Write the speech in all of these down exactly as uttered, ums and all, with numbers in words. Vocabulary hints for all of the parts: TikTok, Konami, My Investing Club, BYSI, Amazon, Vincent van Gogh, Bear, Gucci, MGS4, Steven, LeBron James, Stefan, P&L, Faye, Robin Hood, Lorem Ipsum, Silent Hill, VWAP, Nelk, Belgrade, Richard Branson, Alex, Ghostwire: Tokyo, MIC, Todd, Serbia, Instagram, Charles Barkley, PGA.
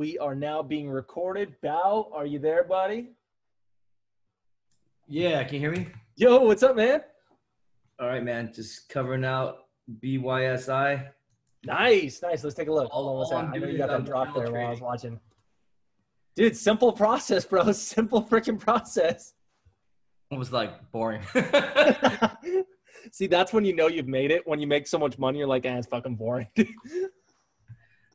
We are now being recorded. Bao, are you there, buddy? Yeah, can you hear me? Yo, what's up, man? All right, man. Just covering out B Y S I. Nice, nice. Let's take a look. Hold on one second. I know you got that drop there while I was watching. Dude, simple process, bro. Simple freaking process. It was like boring. See, that's when you know you've made it. When you make so much money, you're like, eh, it's fucking boring.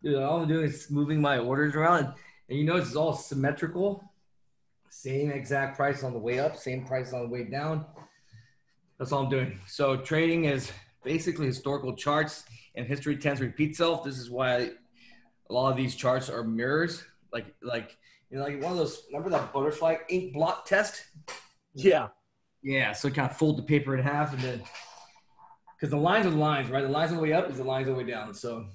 Dude, all I'm doing is moving my orders around. And you notice it's all symmetrical. Same exact price on the way up, same price on the way down. That's all I'm doing. So trading is basically historical charts, and history tends to repeat itself. This is why a lot of these charts are mirrors. Like, like you know, like one of those, remember that butterfly ink blot test? Yeah. Yeah, so kind of fold the paper in half, and then, because the lines are the lines, right? The lines on the way up is the lines on the way down. So,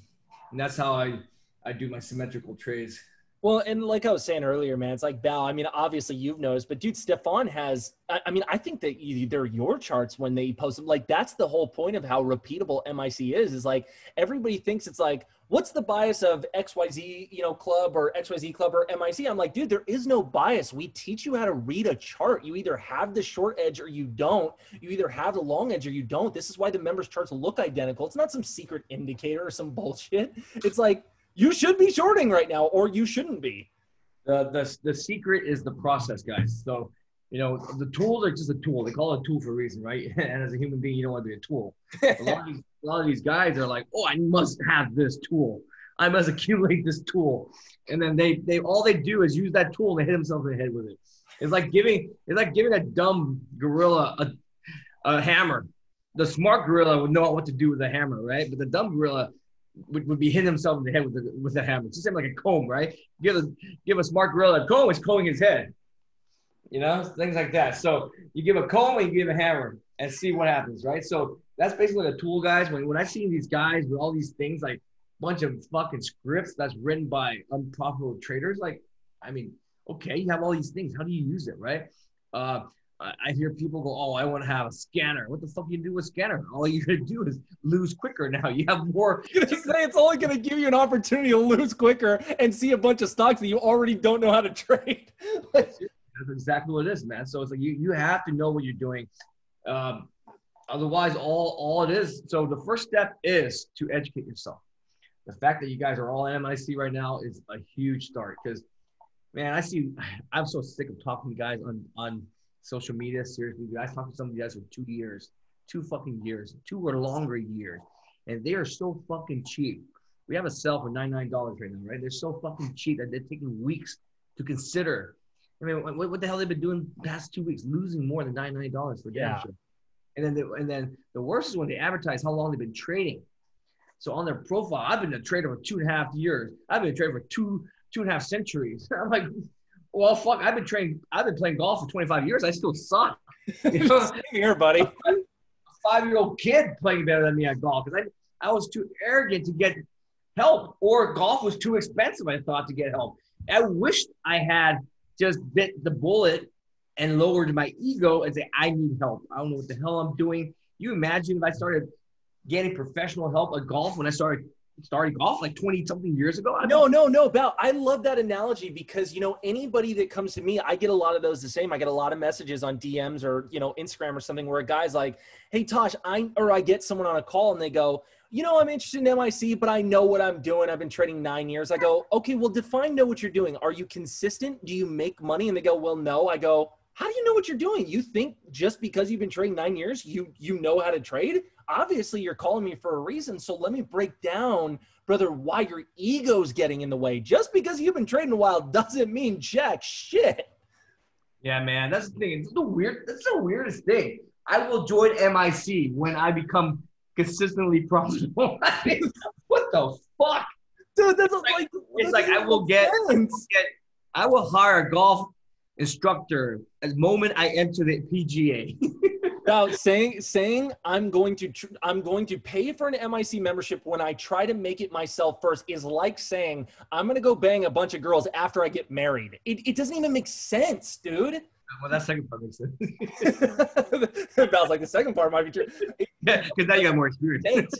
and that's how I, I do my symmetrical trades. Well, and like I was saying earlier, man, it's like, Val, I mean, obviously you've noticed, but dude, Stefan has, I, I mean, I think that you, they're your charts when they post them. Like, that's the whole point of how repeatable M I C is, is like, everybody thinks it's like, what's the bias of X Y Z, you know, club or X Y Z club or M I C? I'm like, dude, there is no bias. We teach you how to read a chart. You either have the short edge or you don't. You either have the long edge or you don't. This is why the members' charts look identical. It's not some secret indicator or some bullshit. It's like, you should be shorting right now, or you shouldn't be. Uh, the, the secret is the process, guys. So, you know, the tools are just a tool. They call it a tool for a reason, right? And as a human being, you don't want to be a tool. A lot of these, a lot of these guys are like, oh, I must have this tool. I must accumulate this tool. And then they, they all they do is use that tool and they hit themselves in the head with it. It's like giving, it's like giving a dumb gorilla a, a hammer. The smart gorilla would know what to do with a hammer, right? But the dumb gorilla Would, would be hitting himself in the head with the, with the hammer. It's the same like a comb, right? Give a give a smart gorilla a comb, it's combing his head. You know, things like that. So you give a comb and you give a hammer and see what happens, right? So that's basically a tool, guys. When when I see these guys with all these things, like a bunch of fucking scripts that's written by unprofitable traders, like, I mean, okay, you have all these things. How do you use it, right? Uh, I hear people go, oh, I want to have a scanner. What the fuck do you do with a scanner? All you're going to do is lose quicker now. You have more. You're going to say it's only going to give you an opportunity to lose quicker and see a bunch of stocks that you already don't know how to trade. That's exactly what it is, man. So it's like you, you have to know what you're doing. Um, otherwise, all, all it is. So the first step is to educate yourself. The fact that you guys are all in M I C right now is a huge start because, man, I see – I'm so sick of talking to guys on, on – social media, seriously, dude. I talked to some of you guys for two years, two fucking years, two or longer years, and they are so fucking cheap. We have a sell for ninety-nine dollars right now, right? They're so fucking cheap that they're taking weeks to consider. I mean, what, what the hell they've been doing the past two weeks, losing more than ninety-nine dollars for damn sure. And then, they, and then the worst is when they advertise how long they've been trading. So on their profile, I've been a trader for two and a half years. I've been a trader for two, two and a half centuries. I'm like, well, fuck, I've been trained, I've been playing golf for twenty-five years. I still suck. You know? Same here, buddy. A five-year-old kid playing better than me at golf because I, I was too arrogant to get help, or golf was too expensive, I thought, to get help. I wished I had just bit the bullet and lowered my ego and say, I need help. I don't know what the hell I'm doing. You imagine if I started getting professional help at golf when I started starting golf like twenty something years ago. I no, no, no, Val. I love that analogy because, you know, anybody that comes to me, I get a lot of those the same. I get a lot of messages on D Ms or, you know, Instagram or something where a guy's like, hey, Tosh, I, or I get someone on a call and they go, you know, I'm interested in M I C, but I know what I'm doing. I've been trading nine years. I go, okay, well, define know what you're doing. Are you consistent? Do you make money? And they go, well, no. I go, how do you know what you're doing? You think just because you've been trading nine years, you you know how to trade? Obviously, you're calling me for a reason. So let me break down, brother, why your ego's getting in the way. Just because you've been trading a while doesn't mean jack shit. Yeah, man, that's the thing. It's the weird. That's the weirdest thing. I will join M I C when I become consistently profitable. What the fuck, dude? That's like, like it's like I will get, I will get. I will hire a golf instructor the moment I enter the P G A. Now, saying saying I'm going to tr I'm going to pay for an M I C membership when I try to make it myself first is like saying I'm gonna go bang a bunch of girls after I get married. It it doesn't even make sense, dude. Well, that second part makes sense. That was like the second part might be true. Yeah, because now you got more experience.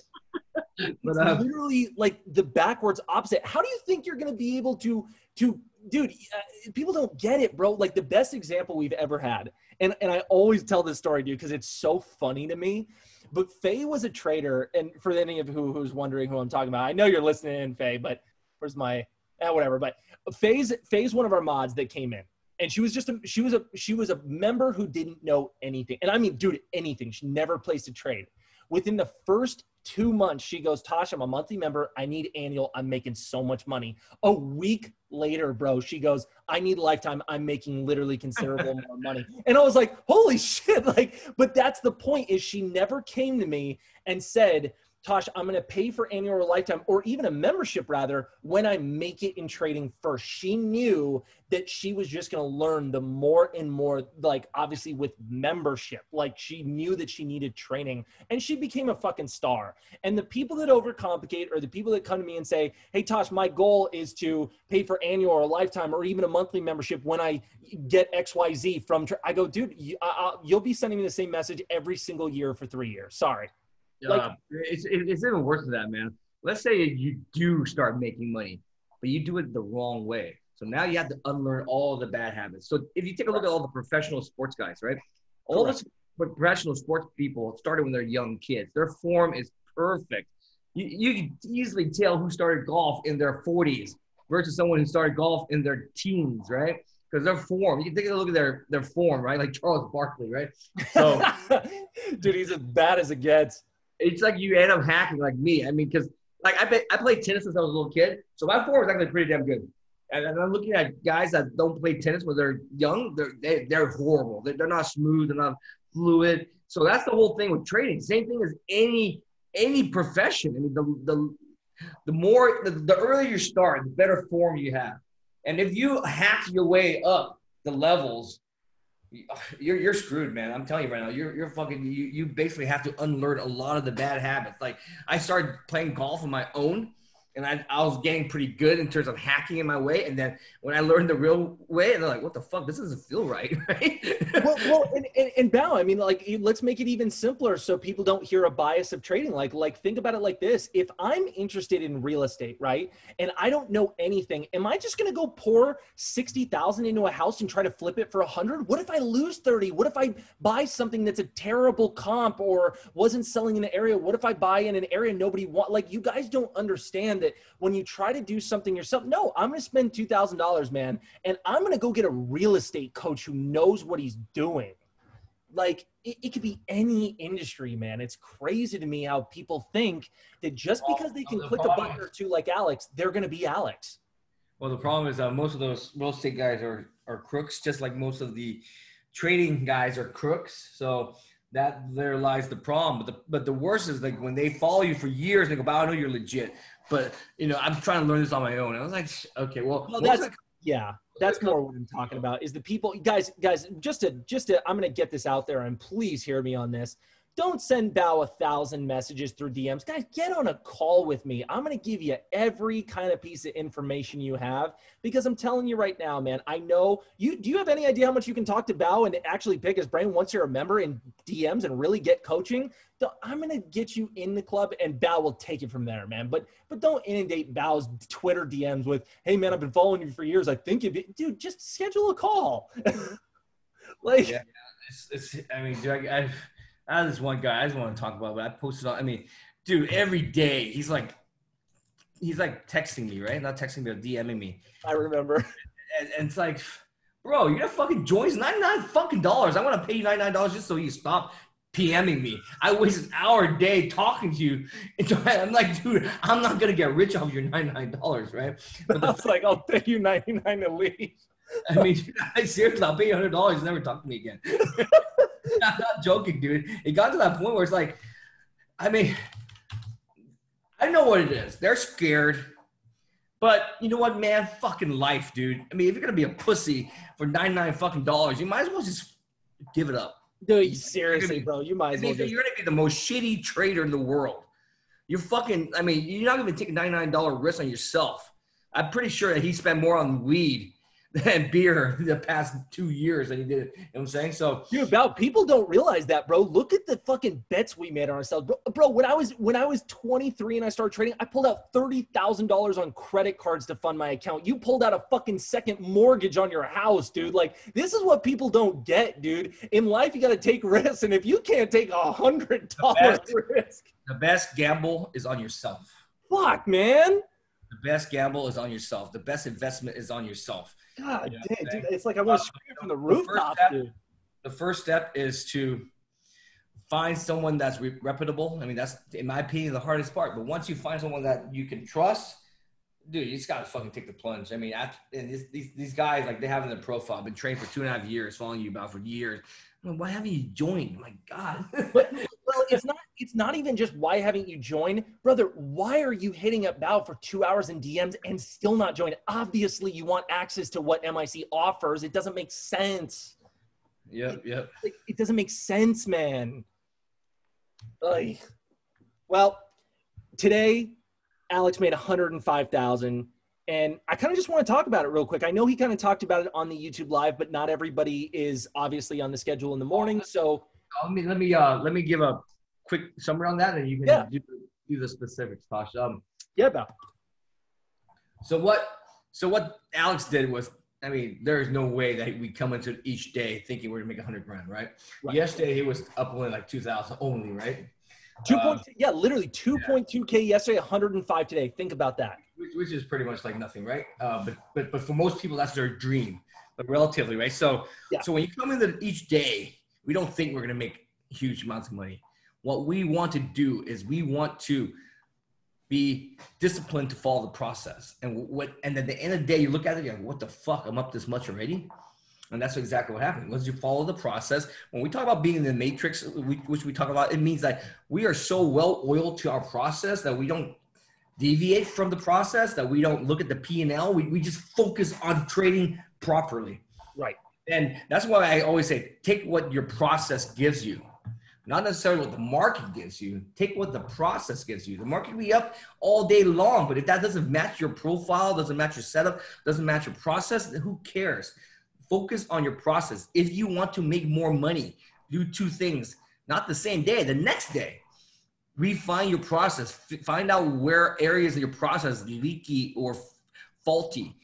But, uh, it's literally like the backwards opposite. How do you think you're going to be able to, to dude, uh, people don't get it, bro. Like the best example we've ever had. And, and I always tell this story, dude, because it's so funny to me. But Faye was a trader. And for any of who who's wondering who I'm talking about, I know you're listening in, Faye, but where's my, eh, whatever. But Faye's, Faye's one of our mods that came in. And she was just, a, she was a, she was a member who didn't know anything. And I mean, dude, anything. She never placed a trade. Within the first two months, she goes, Tosh, I'm a monthly member. I need annual. I'm making so much money. A week later, bro, she goes, I need lifetime. I'm making literally considerable more money. And I was like, holy shit. Like, but that's the point, is she never came to me and said, Tosh, I'm going to pay for annual or lifetime, or even a membership rather, when I make it in trading first. She knew that she was just going to learn the more and more, like obviously with membership, like she knew that she needed training, and she became a fucking star. And the people that overcomplicate are the people that come to me and say, hey Tosh, my goal is to pay for annual or lifetime or even a monthly membership when I get X Y Z from, tra-. I go, dude, you, I, I, you'll be sending me the same message every single year for three years. Sorry. Like, uh, it's, it's even worse than that, man. Let's say you do start making money, but you do it the wrong way. So now you have to unlearn all the bad habits. So if you take a look at all the professional sports guys, right? All the professional sports people started when they're young kids. Their form is perfect. You, you can easily tell who started golf in their forties versus someone who started golf in their teens, right? Because their form, you can take a look at their, their form, right? Like Charles Barkley, right? So, dude, he's as bad as it gets. It's like you end up hacking like me. I mean, because like I play, I played tennis since I was a little kid, so my form is actually pretty damn good. And, and I'm looking at guys that don't play tennis when they're young. They're they, they're horrible. They're, they're not smooth. They're not fluid. So that's the whole thing with trading. Same thing as any any profession. I mean, the the the more the, the earlier you start, the better form you have. And if you hack your way up the levels, You're you're screwed, man. I'm telling you right now. You're you're fucking. You you basically have to unlearn a lot of the bad habits. Like I started playing golf on my own, and I I was getting pretty good in terms of hacking in my way. And then when I learned the real way, and they're like, "What the fuck? This doesn't feel right." Right? well, well, and and, and Bao, I mean, like, let's make it even simpler so people don't hear a bias of trading. Like, like think about it like this: if I'm interested in real estate, right, and I don't know anything, am I just gonna go pour sixty thousand into a house and try to flip it for a hundred? What if I lose thirty? What if I buy something that's a terrible comp or wasn't selling in the area? What if I buy in an area nobody wants? Like, you guys don't understand that when you try to do something yourself. No, I'm gonna spend two thousand dollars, man, and I'm gonna go get a real estate coach who knows what he's doing. Like it, it could be any industry, man. It's crazy to me how people think that just because they can click a button or two like Alex, they're going to be Alex. Well, the problem is uh, most of those real estate guys are, are crooks, just like most of the trading guys are crooks. So that there lies the problem. But the, but the worst is like when they follow you for years, they go, "Wow, I know you're legit, but you know, I'm trying to learn this on my own." And I was like, okay, well, well that's like, yeah. That's more what I'm talking about, is the people, guys, guys, just to, just to, I'm going to get this out there and please hear me on this. Don't send Bao a thousand messages through D Ms. Guys, get on a call with me. I'm going to give you every kind of piece of information you have, because I'm telling you right now, man, I know you, do you have any idea how much you can talk to Bao and actually pick his brain once you're a member in D Ms and really get coaching? I'm going to get you in the club, and Bao will take it from there, man. But but don't inundate Bao's Twitter D Ms with, "Hey, man, I've been following you for years. I think you'd be," dude, just schedule a call. Like, yeah, it's, it's, I mean, dude, I, I, I have this one guy I just want to talk about, but I posted on, I mean, dude, every day he's like, he's like texting me, right? Not texting me, but DMing me. I remember. And, and it's like, bro, you're not fucking joins ninety-nine fucking dollars. I want to pay you ninety-nine dollars just so you stop PMing me. I waste an hour a day talking to you. I'm like, dude, I'm not going to get rich off your ninety-nine dollars, right? But I was like, I'll pay you ninety-nine to leave. I mean, seriously, I'll pay you one hundred dollars and never talk to me again. I'm not joking, dude. It got to that point where it's like, I mean, I know what it is. They're scared. But you know what, man? Fucking life, dude. I mean, if you're going to be a pussy for ninety-nine fucking dollars, you might as well just give it up. Dude, seriously, be, bro, you might as well. Just... You're going to be the most shitty trader in the world. You're fucking, I mean, you're not going to take a ninety-nine dollar risk on yourself. I'm pretty sure that he spent more on weed and beer the past two years than he did. You know what I'm saying? So, dude, Val, people don't realize that, bro. Look at the fucking bets we made on ourselves, bro. Bro, when I was when I was twenty-three and I started trading, I pulled out thirty thousand dollars on credit cards to fund my account. You pulled out a fucking second mortgage on your house, dude. Like, this is what people don't get, dude. In life, you got to take risks, and if you can't take a hundred dollars risk, the best gamble is on yourself. Fuck, man. The best gamble is on yourself. The best investment is on yourself. God, you know, damn, dude, it's like I want to scream from the rooftop, the step, dude. The first step is to find someone that's re reputable. I mean, that's, in my opinion, the hardest part. But once you find someone that you can trust, dude, you just got to fucking take the plunge. I mean, I, and this, these, these guys, like, they have in their profile, been trained for two and a half years, following you about for years. I mean, why haven't you joined? My God. But, well, it's not, it's not even just why haven't you joined. Brother, why are you hitting up Bao for two hours in D Ms and still not joined? Obviously, you want access to what M I C offers. It doesn't make sense. Yep, yep. It, like, it doesn't make sense, man. Ugh. Well, today, Alex made one hundred five thousand dollars. And I kind of just want to talk about it real quick. I know he kind of talked about it on the YouTube live, but not everybody is obviously on the schedule in the morning. So let me let me uh, let me give a quick summary on that, and you can yeah. do, do the specifics, Tosh. Um, yeah, about. So what? So what Alex did was, I mean, there is no way that we come into each day thinking we're gonna make a hundred grand, right? right? Yesterday he was up only like two thousand only, right? Two point, um, yeah, literally two point two k yesterday, one hundred and five today. Think about that. Which is pretty much like nothing, right? Uh, but but but for most people, that's their dream, but relatively, right? So yeah. so when you come into each day, we don't think we're gonna make huge amounts of money. What we want to do is we want to be disciplined to follow the process. And what and at the end of the day, you look at it, you're like, what the fuck? I'm up this much already. And that's exactly what happened. Once you follow the process, when we talk about being in the matrix, we, which we talk about, it means that we are so well oiled to our process that we don't deviate from the process, that we don't look at the P and L. We, we just focus on trading properly. Right. And that's why I always say, take what your process gives you. Not necessarily what the market gives you. Take what the process gives you. The market will be up all day long, but if that doesn't match your profile, doesn't match your setup, doesn't match your process, then who cares? Focus on your process. If you want to make more money, do two things. Not the same day, the next day. Refine your process. Find out where areas of your process leaky or faulty,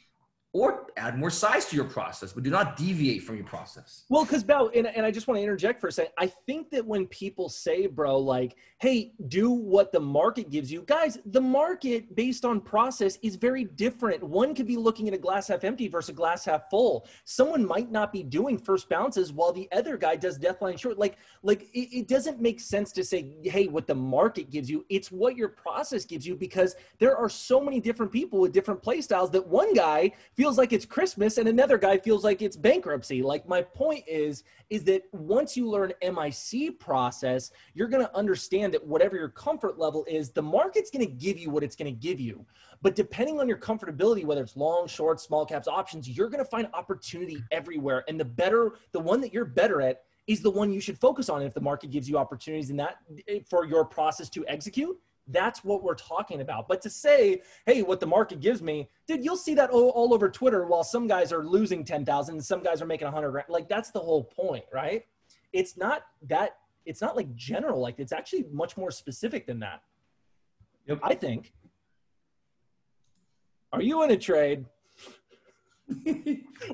or add more size to your process, but do not deviate from your process. Well, because, Bao, and, and I just want to interject for a second. I think that when people say, bro, like, hey, do what the market gives you. Guys, the market based on process is very different. One could be looking at a glass half empty versus a glass half full. Someone might not be doing first bounces while the other guy does death line short. Like, like it, it doesn't make sense to say, hey, what the market gives you. It's what your process gives you, because there are so many different people with different play styles that one guy feels feels like it's Christmas and another guy feels like it's bankruptcy. Like, my point is, is that once you learn M I C process, you're going to understand that whatever your comfort level is, the market's going to give you what it's going to give you. But depending on your comfortability, whether it's long, short, small caps, options, you're going to find opportunity everywhere. And the better, the one that you're better at is the one you should focus on. If the market gives you opportunities in that for your process to execute, that's what we're talking about. But to say, hey, what the market gives me, dude, you'll see that all, all over Twitter while some guys are losing ten thousand and some guys are making a hundred grand. Like, that's the whole point, right? It's not that, it's not like general, like it's actually much more specific than that. Yep. I think. Are you in a trade?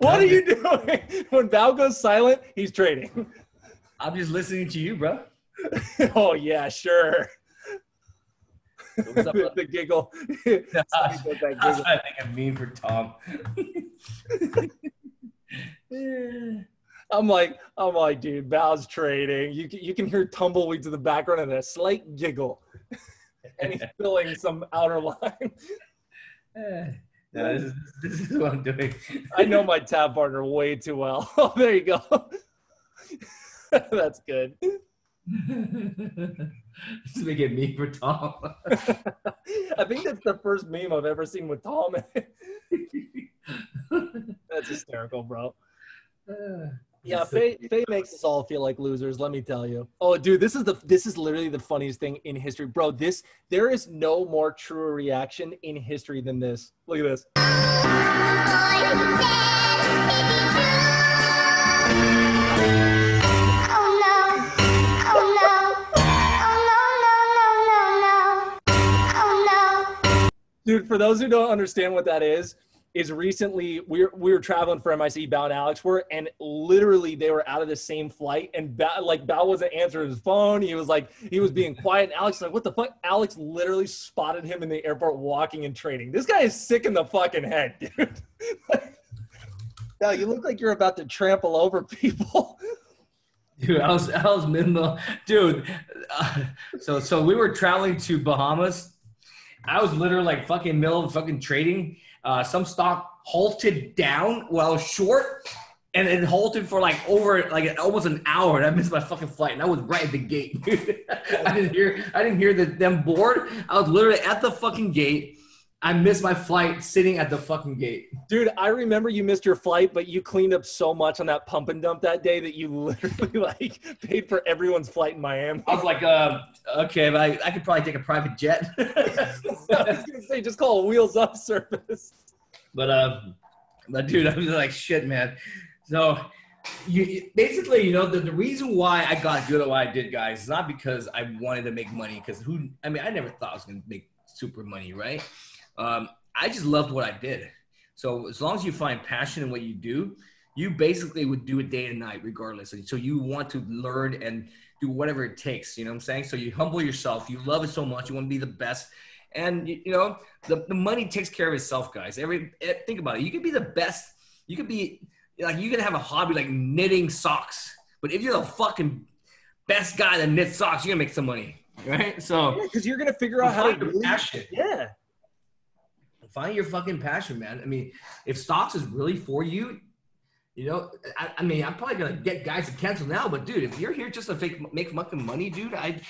What are you doing? When Bao goes silent, he's trading. I'm just listening to you, bro. Oh yeah, sure. What's up? The giggle. That's what I think I mean for Tom. I'm like, I'm like, dude, Bao's trading. You can, you can hear tumbleweeds in the background and a slight giggle. And he's filling some outer line. No, this is, this is what I'm doing. I know my tab partner way too well. Oh, there you go. That's good. This is making me for Tom. I think that's the first meme I've ever seen with Tom. That's hysterical, bro. Uh, Yeah, Faye, Faye makes us all feel like losers, let me tell you. Oh, dude, this is the this is literally the funniest thing in history. Bro, this there is no more true reaction in history than this. Look at this. Dude, for those who don't understand what that is, is recently we were, we were traveling for M I C, Bao and Alex were, and literally they were out of the same flight, and Bao, like Bao wasn't answering his phone. He was like, he was being quiet. And Alex was like, what the fuck? Alex literally spotted him in the airport walking and training. This guy is sick in the fucking head, dude. No, you look like you're about to trample over people. Dude, I was, I was minimal. Dude, uh, so, so we were traveling to Bahamas. I was literally like fucking middle of fucking trading. Uh, some stock halted down while short, and it halted for like over like almost an hour, and I missed my fucking flight, and I was right at the gate, dude. I didn't hear I didn't hear the, them board. I was literally at the fucking gate. I missed my flight sitting at the fucking gate. Dude, I remember you missed your flight, but you cleaned up so much on that pump and dump that day that you literally like paid for everyone's flight in Miami. I was like, uh, okay, but I, I could probably take a private jet. I was gonna say, just call a Wheels Up service. But, uh, but dude, I was like, shit, man. So you, basically, you know, the, the reason why I got good at what I did, guys, is not because I wanted to make money, because who, I mean, I never thought I was going to make super money, right? Um, I just loved what I did. So as long as you find passion in what you do, you basically would do it day and night regardless. And so you want to learn and do whatever it takes, you know what I'm saying? So you humble yourself, you love it so much, you want to be the best. And you know, the, the money takes care of itself, guys. Every, think about it. You could be the best. You could be like, you could have a hobby like knitting socks, but if you're the fucking best guy that knits socks, you're gonna make some money, right? So yeah, cause you're gonna figure out how to do passion. Yeah. Find your fucking passion, man. I mean, if stocks is really for you, you know, I, I mean, I'm probably going to get guys to cancel now, but dude, if you're here just to fake, make fucking money, dude, I,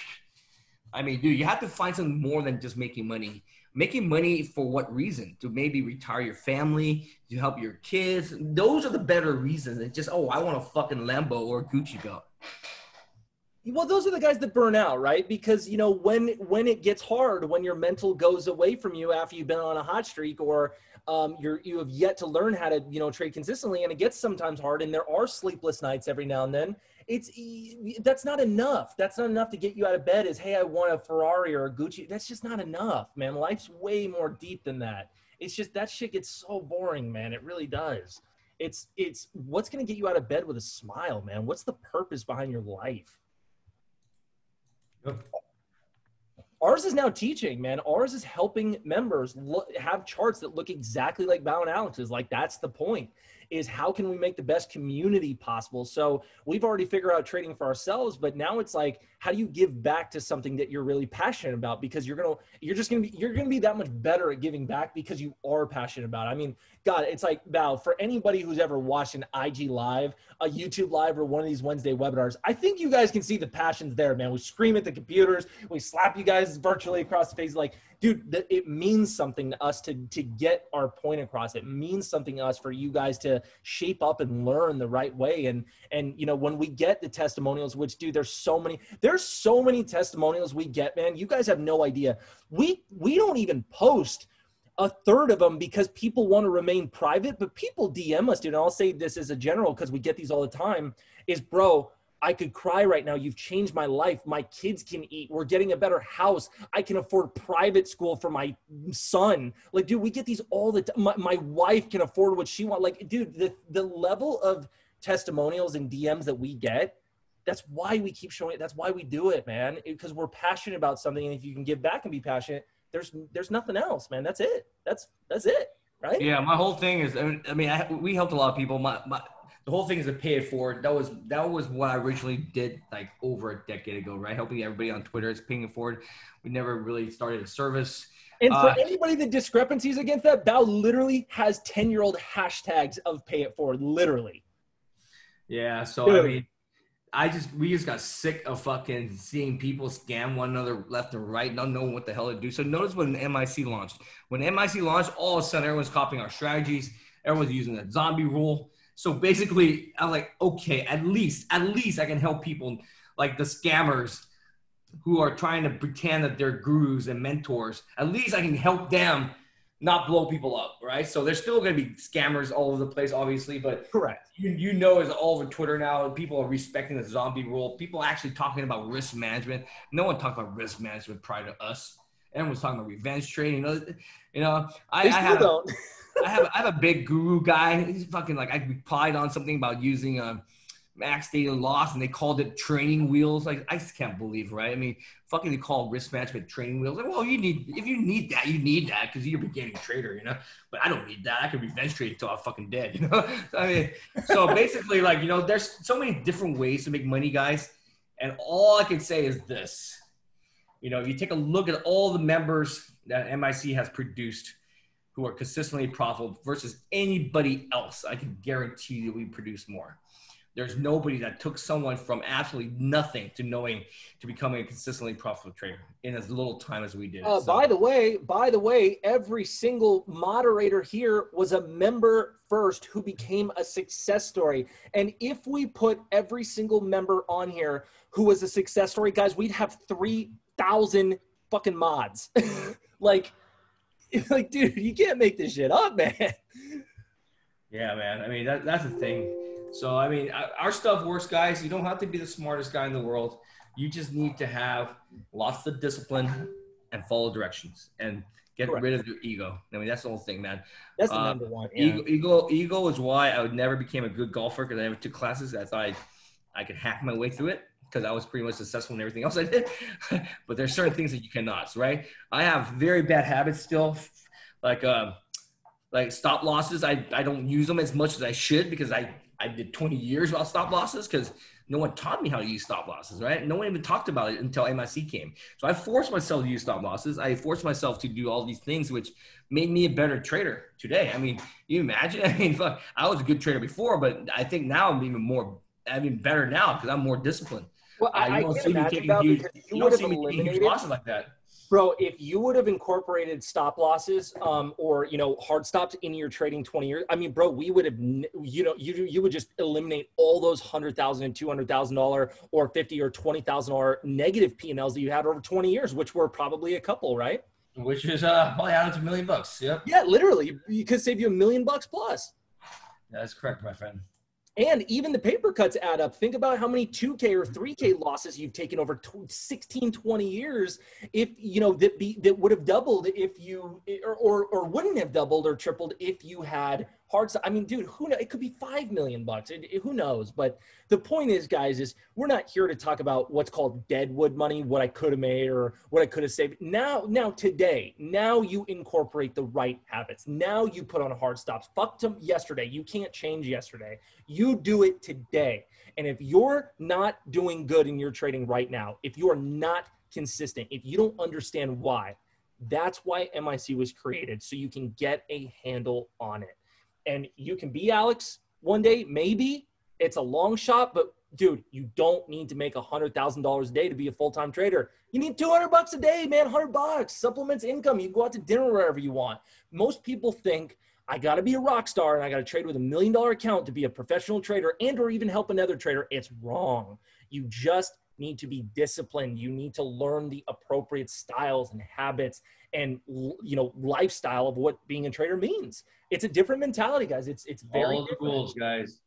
I mean, dude, you have to find something more than just making money. Making money for what reason? To maybe retire your family, to help your kids. Those are the better reasons than just, oh, I want a fucking Lambo or a Gucci belt. Well, those are the guys that burn out, right? Because, you know, when when it gets hard, when your mental goes away from you after you've been on a hot streak, or um, you're, you have yet to learn how to, you know, trade consistently, and it gets sometimes hard, and there are sleepless nights every now and then, it's that's not enough. That's not enough to get you out of bed is, hey, I want a Ferrari or a Gucci. That's just not enough, man. Life's way more deep than that. It's just that shit gets so boring, man. It really does. It's, it's what's going to get you out of bed with a smile, man? What's the purpose behind your life? Yep. Ours is now teaching, man. Ours is helping members look, have charts that look exactly like Bao and Alex's. Like, that's the point, is how can we make the best community possible? So we've already figured out trading for ourselves, but now it's like, how do you give back to something that you're really passionate about? Because you're gonna, you're just gonna be, you're gonna be that much better at giving back because you are passionate about it. I mean, God, it's like, Bao, for anybody who's ever watched an I G live, a YouTube live, or one of these Wednesday webinars, I think you guys can see the passions there, man. We scream at the computers, we slap you guys virtually across the face, like, dude, th- it means something to us to, to get our point across. It means something to us for you guys to shape up and learn the right way. And, and, you know, when we get the testimonials, which, dude, there's so many, there's so many testimonials we get, man. You guys have no idea. We, we don't even post a third of them because people want to remain private, but people D M us, dude. And I'll say this as a general, because we get these all the time, is, bro, I could cry right now. You've changed my life. My kids can eat. We're getting a better house. I can afford private school for my son. Like, dude, we get these all the time. My, my wife can afford what she wants. Like, dude, the, the level of testimonials and D Ms that we get, that's why we keep showing it. That's why we do it, man, because we're passionate about something. And if you can give back and be passionate, there's there's nothing else, man. That's it. That's that's it, right? Yeah, my whole thing is, I mean, I, we helped a lot of people. My my. The whole thing is to pay it forward. That was that was what I originally did like over a decade ago, right? Helping everybody on Twitter is paying it forward. We never really started a service. And for uh, anybody that discrepancies against that, Bao literally has ten-year-old hashtags of pay it forward, literally. Yeah, so dude. I mean, I just we just got sick of fucking seeing people scam one another left and right, not knowing what the hell to do. So notice when M I C launched. When M I C launched, all of a sudden everyone's copying our strategies. Everyone's using the zombie rule. So basically, I'm like, okay, at least, at least I can help people like the scammers who are trying to pretend that they're gurus and mentors. At least I can help them not blow people up, right? So there's still going to be scammers all over the place, obviously, but correct. You, you know, it's all over Twitter now. People are respecting the zombie rule. People are actually talking about risk management. No one talked about risk management prior to us. Everyone was talking about revenge trading. You know, I, I have don't. I have I have a big guru guy. He's fucking like, I replied on something about using a max data loss, and they called it training wheels. Like, I just can't believe, right? I mean, fucking they call risk management training wheels. Like, well, you need, if you need that, you need that because you're a beginning trader, you know. But I don't need that. I can revenge trade until I'm fucking dead, you know. So, I mean, so basically, like, you know, there's so many different ways to make money, guys. And all I can say is this: you know, if you take a look at all the members that M I C has produced, who are consistently profitable versus anybody else, I can guarantee that we produce more. There's nobody that took someone from absolutely nothing to knowing to becoming a consistently profitable trader in as little time as we did. Uh, so. By the way, by the way, every single moderator here was a member first who became a success story. And if we put every single member on here who was a success story, guys, we'd have three thousand fucking mods. Like, like, dude, you can't make this shit up, man. Yeah, man. I mean, that, that's the thing. So, I mean, our stuff works, guys. You don't have to be the smartest guy in the world. You just need to have lots of discipline and follow directions and get correct. Rid of your ego. I mean, that's the whole thing, man. That's the um, number one. Yeah. Ego, ego, ego is why I would never became a good golfer because I never took classes. I thought I, I could hack my way through it because I was pretty much successful in everything else I did. But there's certain things that you cannot, right? I have very bad habits still, like uh, like stop losses. I, I don't use them as much as I should because I – I did twenty years without stop losses because no one taught me how to use stop losses, right? No one even talked about it until M I C came. So I forced myself to use stop losses. I forced myself to do all these things, which made me a better trader today. I mean, you imagine? I mean, fuck, I was a good trader before, but I think now I'm even more, I mean, better now because I'm more disciplined. Well, I, uh, you I don't see me taking huge, you don't see me taking huge losses like that. Bro, if you would have incorporated stop losses um, or, you know, hard stops in your trading twenty years, I mean, bro, we would have, you know, you you would just eliminate all those one hundred thousand dollars and two hundred thousand dollars or fifty thousand dollars or twenty thousand dollars negative P and Ls that you had over twenty years, which were probably a couple, right? Which is uh, probably out of a million bucks, yeah. Yeah, literally. You could save you a million bucks plus. That's correct, my friend. And even the paper cuts add up. Think about how many two K or three K losses you've taken over sixteen, twenty years if, you know, that be, that would have doubled if you, or, or, or wouldn't have doubled or tripled if you had hard stuff. I mean, dude, who knows? It could be five million bucks. It, it, who knows? But the point is, guys, is we're not here to talk about what's called deadwood money, what I could have made or what I could have saved. Now, now today, now you incorporate the right habits. Now you put on hard stops. Fuck them yesterday. You can't change yesterday. You You do it today. And if you're not doing good in your trading right now, if you're not consistent, if you don't understand why, that's why M I C was created, so you can get a handle on it. And you can be Alex one day, maybe. It's a long shot, but dude, you don't need to make one hundred thousand dollars a day to be a full-time trader. You need two hundred bucks a day, man, one hundred bucks. Supplements income. You can go out to dinner wherever you want. Most people think, I got to be a rock star and I got to trade with a million dollar account to be a professional trader and or even help another trader. It's wrong. You just need to be disciplined. You need to learn the appropriate styles and habits and, you know, lifestyle of what being a trader means. It's a different mentality, guys. It's, it's very all the different. Rules, guys.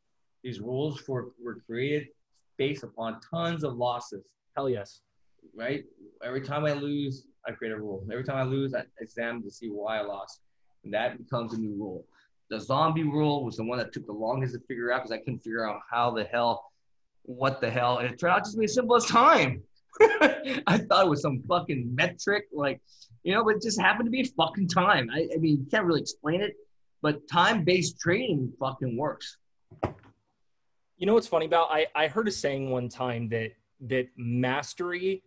These rules for, were created based upon tons of losses. Hell yes. Right? Every time I lose, I create a rule. Every time I lose, I examine to see why I lost. And that becomes a new rule. The zombie rule was the one that took the longest to figure out because I couldn't figure out how the hell, what the hell. And it turned out just to be as simple as time. I thought it was some fucking metric, like, you know, but it just happened to be fucking time. I, I mean, you can't really explain it, but time-based trading fucking works. You know what's funny about, I, I heard a saying one time that that mastery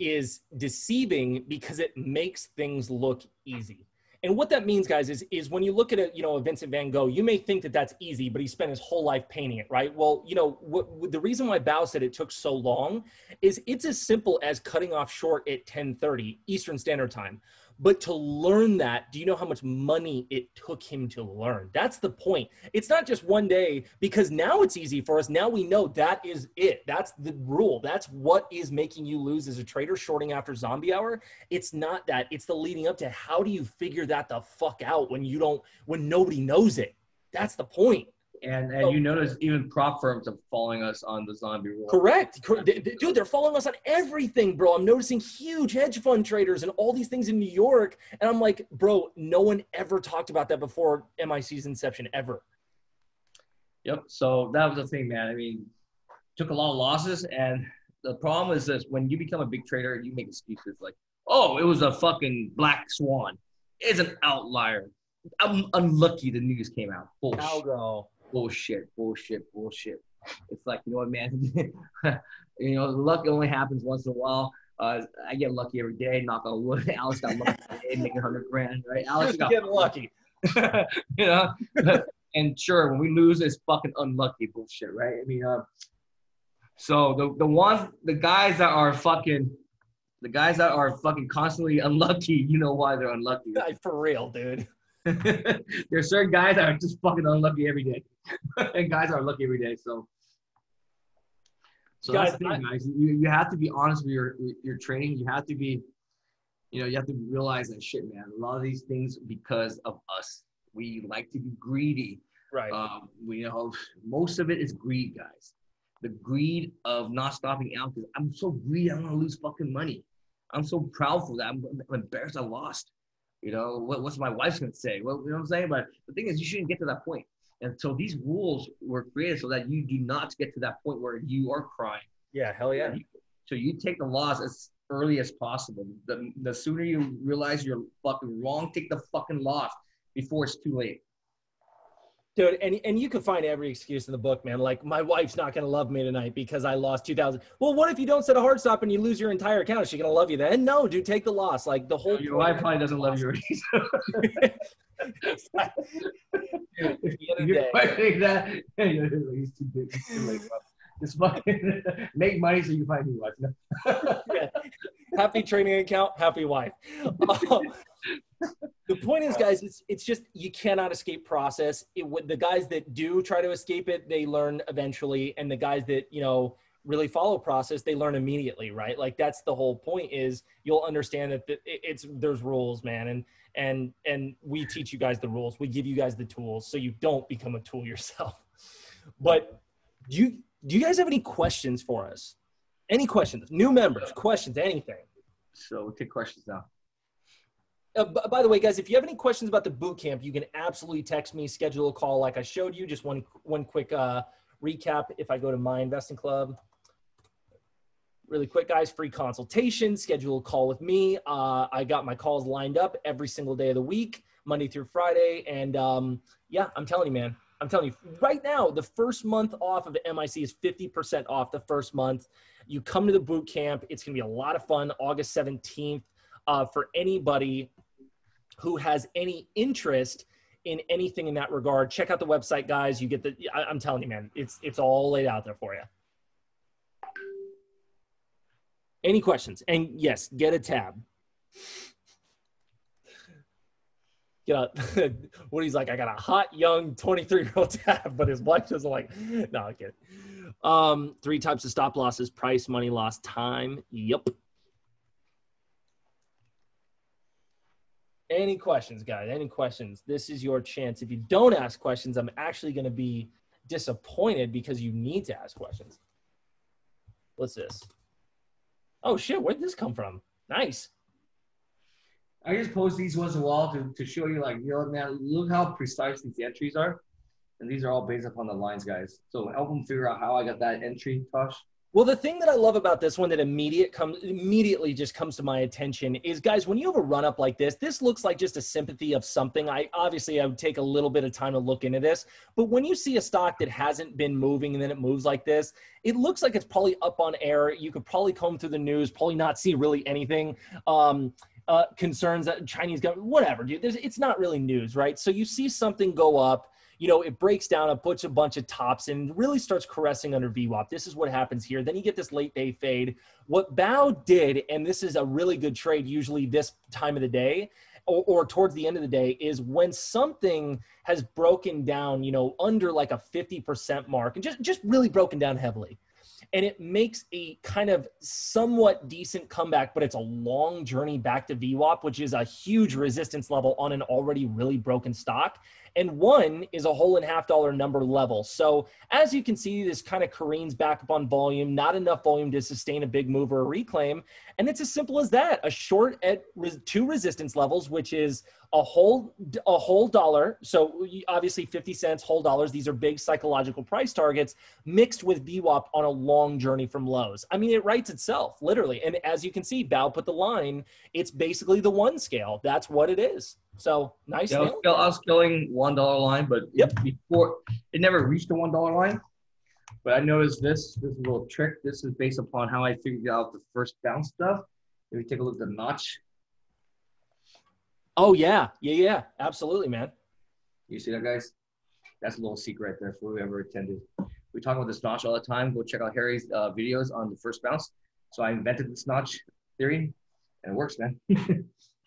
is deceiving because it makes things look easy. And what that means, guys, is, is when you look at a, you know, a Vincent van Gogh, you may think that that's easy, but he spent his whole life painting it, right? Well, you know, what, the reason why Bao said it took so long is it's as simple as cutting off short at ten thirty Eastern Standard Time. But to learn that, do you know how much money it took him to learn? That's the point. It's not just one day, because now it's easy for us. Now we know that is it. That's the rule. That's what is making you lose as a trader, shorting after zombie hour. It's not that. It's the leading up to how do you figure that the fuck out when you don't, when nobody knows it. That's the point. And, and you notice even prop firms are following us on the zombie rule. Correct. Dude, they're following us on everything, bro. I'm noticing huge hedge fund traders and all these things in New York. And I'm like, bro, no one ever talked about that before M I C's inception ever. Yep. So that was the thing, man. I mean, took a lot of losses. And the problem is this. When you become a big trader, you make excuses like, oh, it was a fucking black swan. It's an outlier. I'm unlucky the news came out. Bullshit. Algo. Bullshit, bullshit, bullshit. It's like, you know what, man? You know, luck only happens once in a while. Uh, I get lucky every day. Knock on wood. Alex got lucky today, making a hundred grand, right? Alex got lucky. You know? And sure, when we lose, it's fucking unlucky bullshit, right? I mean, uh, so the the ones, the guys that are fucking, the guys that are fucking constantly unlucky, you know why they're unlucky. For real, dude. There's certain guys that are just fucking unlucky every day, and guys are lucky every day. So, so guys, that's the thing, guys. You you have to be honest with your with your training. You have to be, you know, you have to realize that shit, man. A lot of these things because of us. We like to be greedy, right? Um, we you know most of it is greed, guys. The greed of not stopping out because I'm so greedy. I want to lose fucking money. I'm so proudful that I'm, I'm embarrassed I lost. You know, what, what's my wife's going to say? Well, you know what I'm saying? But the thing is, you shouldn't get to that point. And so these rules were created so that you do not get to that point where you are crying. Yeah, hell yeah. So you take the loss as early as possible. The, the sooner you realize you're fucking wrong, take the fucking loss before it's too late. Dude, and, and you can find every excuse in the book, man. Like, my wife's not going to love me tonight because I lost two thousand dollars. Well, what if you don't set a hard stop and you lose your entire account? Is she going to love you then? No, dude, take the loss. Like, the whole no, your wife probably doesn't love you. Dude, you're fighting that. He's too big. He's too late, bro. Just fucking make money so you can find a new wife. Yeah. Happy training account, happy wife. Uh, the point is, guys, it's, it's just you cannot escape process. It would, the guys that do try to escape it, they learn eventually. And the guys that, you know, really follow process, they learn immediately, right? Like, that's the whole point is you'll understand that it's, there's rules, man. And, and, and we teach you guys the rules. We give you guys the tools so you don't become a tool yourself. But you... Do you guys have any questions for us? Any questions? New members, questions, anything. So we'll take questions now. Uh, b by the way, guys, if you have any questions about the boot camp, you can absolutely text me, schedule a call like I showed you. Just one, one quick uh, recap. If I go to My Investing Club, really quick, guys, free consultation, schedule a call with me. Uh, I got my calls lined up every single day of the week, Monday through Friday. And um, yeah, I'm telling you, man. I'm telling you right now, the first month off of M I C is fifty percent off the first month. You come to the boot camp. It's going to be a lot of fun. August seventeenth uh, for anybody who has any interest in anything in that regard. Check out the website, guys. You get the, I, I'm telling you, man, it's, it's all laid out there for you. Any questions? And yes, get a tab. Get out. Woody's like, I got a hot, young twenty-three-year-old tab, but his wife doesn't like, no, I get it. Um, three types of stop losses, price, money loss, time. Yep. Any questions, guys? Any questions? This is your chance. If you don't ask questions, I'm actually going to be disappointed because you need to ask questions. What's this? Oh, shit. Where'd this come from? Nice. I just post these once in a while to, to show you, like, you know, man, look how precise these entries are. And these are all based upon the lines, guys. So help them figure out how I got that entry, Tosh. Well, the thing that I love about this one that immediate comes, immediately just comes to my attention is, guys, when you have a run-up like this, this looks like just a sympathy of something. I obviously, I would take a little bit of time to look into this. But when you see a stock that hasn't been moving and then it moves like this, it looks like it's probably up on air. You could probably comb through the news, probably not see really anything. Um... Uh, concerns that Chinese government, whatever, dude. There's, it's not really news, right? So you see something go up, you know, it breaks down and puts a bunch of tops and really starts caressing under V WAP. This is what happens here. Then you get this late day fade. What Bao did, and this is a really good trade usually this time of the day, Or, or towards the end of the day, is when something has broken down, you know, under like a fifty percent mark and just, just really broken down heavily. And it makes a kind of somewhat decent comeback, but it's a long journey back to V WAP, which is a huge resistance level on an already really broken stock. And one is a whole and half dollar number level. So as you can see, this kind of careens back up on volume, not enough volume to sustain a big move or a reclaim. And it's as simple as that, a short at res- two resistance levels, which is a whole, a whole dollar. So obviously fifty cents, whole dollars. These are big psychological price targets mixed with V WAP on a long journey from lows. I mean, it writes itself literally. And as you can see, Bao put the line, it's basically the one scale. That's what it is. So nice. Yeah, I, was, I was killing one dollar line, but yep. before it never reached the one dollar line. But I noticed this, this little trick. This is based upon how I figured out the first bounce stuff. If we take a look at the notch. Oh yeah. Yeah. Yeah. Absolutely, man. You see that, guys? That's a little secret right there for whoever attended. We talk about this notch all the time. Go check out Harry's uh, videos on the first bounce. So I invented this notch theory and it works, man.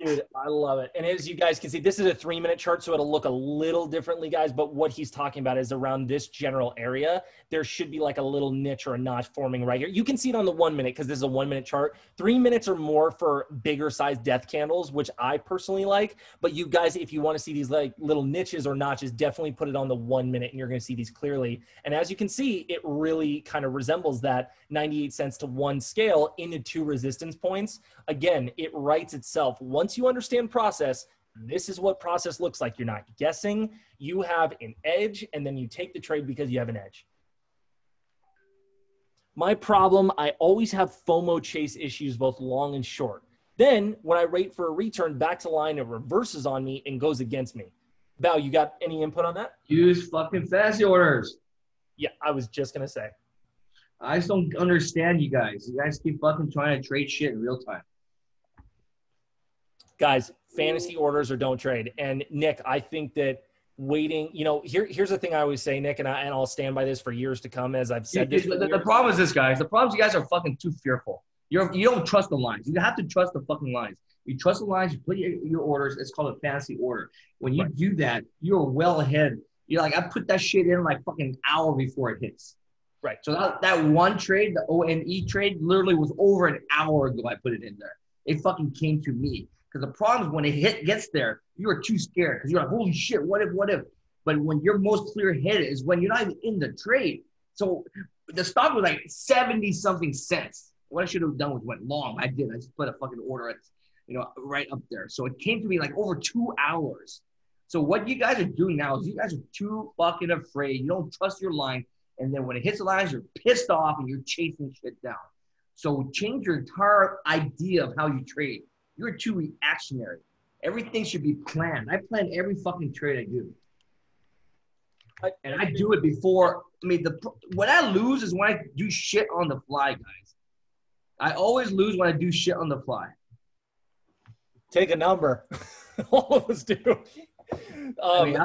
Dude, I love it. And as you guys can see, this is a three-minute chart, so it'll look a little differently, guys. But what he's talking about is around this general area. There should be like a little niche or a notch forming right here. You can see it on the one-minute because this is a one-minute chart. Three minutes or more for bigger-sized death candles, which I personally like. But you guys, if you want to see these like little niches or notches, definitely put it on the one-minute, and you're going to see these clearly. And as you can see, it really kind of resembles that ninety-eight cents to one scale into two resistance points. Again, it writes itself. One Once you understand process, this is what process looks like. You're not guessing. You have an edge, and then you take the trade because you have an edge. My problem, I always have FOMO chase issues, both long and short. Then when I rate for a return back to line, it reverses on me and goes against me. Bao, you got any input on that? Use fucking fast orders. Yeah, I was just going to say. I just don't understand you guys. You guys keep fucking trying to trade shit in real time. Guys, fantasy orders or don't trade. And Nick, I think that waiting, you know, here, here's the thing I always say, Nick, and, I, and I'll stand by this for years to come as I've said yeah, this. The, the problem is this, guys. The problem is you guys are fucking too fearful. You're, you don't trust the lines. You have to trust the fucking lines. You trust the lines, you put your, your orders. It's called a fantasy order. When you right. do that, you're well ahead. You're like, I put that shit in like fucking an hour before it hits. Right. So that, that one trade, the O N E trade, literally was over an hour ago I put it in there. It fucking came to me. Because the problem is when it hit gets there, you are too scared because you're like, holy shit, what if, what if? But when you're most clear-headed is when you're not even in the trade. So the stock was like seventy-something cents. What I should have done was went long. I did. I just put a fucking order at, you know, right up there. So it came to me like over two hours. So what you guys are doing now is you guys are too fucking afraid. You don't trust your line. And then when it hits the lines, you're pissed off and you're chasing shit down. So change your entire idea of how you trade. You're too reactionary. Everything should be planned. I plan every fucking trade I do. And I do it before, I mean, the when I lose is when I do shit on the fly, guys. I always lose when I do shit on the fly. Take a number. All of us do. Um, I mean,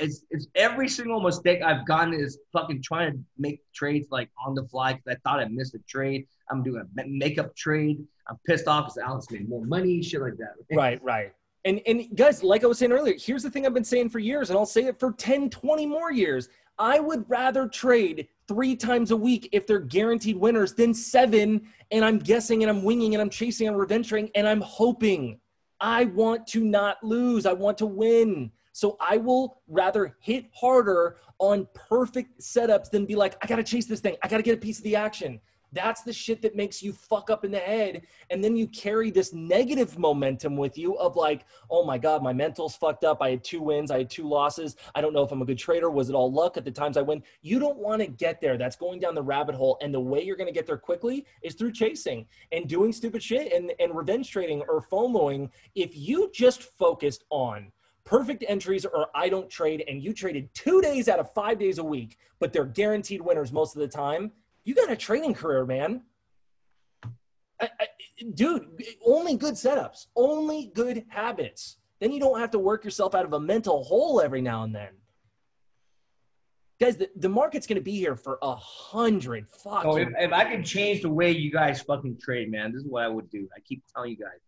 it's, it's every single mistake I've gotten is fucking trying to make trades like on the fly because I thought I missed a trade. I'm doing a makeup trade. I'm pissed off because Alex made more money, shit like that. Right, right. And, and guys, like I was saying earlier, here's the thing I've been saying for years, and I'll say it for ten, twenty more years. I would rather trade three times a week if they're guaranteed winners than seven, and I'm guessing, and I'm winging, and I'm chasing, and I'm adventuring, and I'm hoping. I want to not lose. I want to win. So I will rather hit harder on perfect setups than be like, I got to chase this thing. I got to get a piece of the action. That's the shit that makes you fuck up in the head. And then you carry this negative momentum with you of like, oh my God, my mental's fucked up. I had two wins. I had two losses. I don't know if I'm a good trader. Was it all luck at the times I win? You don't want to get there. That's going down the rabbit hole. And the way you're going to get there quickly is through chasing and doing stupid shit and, and revenge trading or FOMOing. If you just focused on perfect entries or I don't trade and you traded two days out of five days a week, but they're guaranteed winners most of the time, you got a trading career, man. I, I, dude, only good setups, only good habits. Then you don't have to work yourself out of a mental hole every now and then. Guys, the, the market's going to be here for a hundred fucking. Oh, if, if I could change the way you guys fucking trade, man, this is what I would do. I keep telling you guys,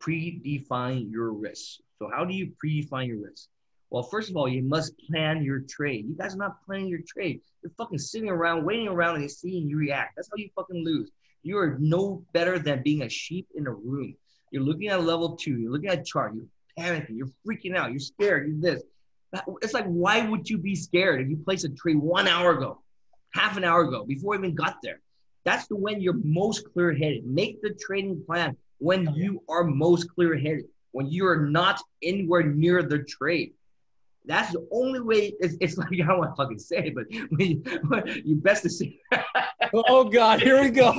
predefine your risks. So how do you predefine your risks? Well, first of all, you must plan your trade. You guys are not planning your trade. You're fucking sitting around, waiting around, and seeing you react. That's how you fucking lose. You are no better than being a sheep in a room. You're looking at level two. You're looking at a chart. You're panicking. You're freaking out. You're scared. You're this. It's like, why would you be scared if you placed a trade one hour ago, half an hour ago, before I even got there? That's the when you're most clear-headed. Make the trading plan when oh, yeah. you are most clear-headed, when you are not anywhere near the trade. That's the only way. It's, it's like, I don't want to fucking say it, but when you, when you best to say Oh, God, here we go.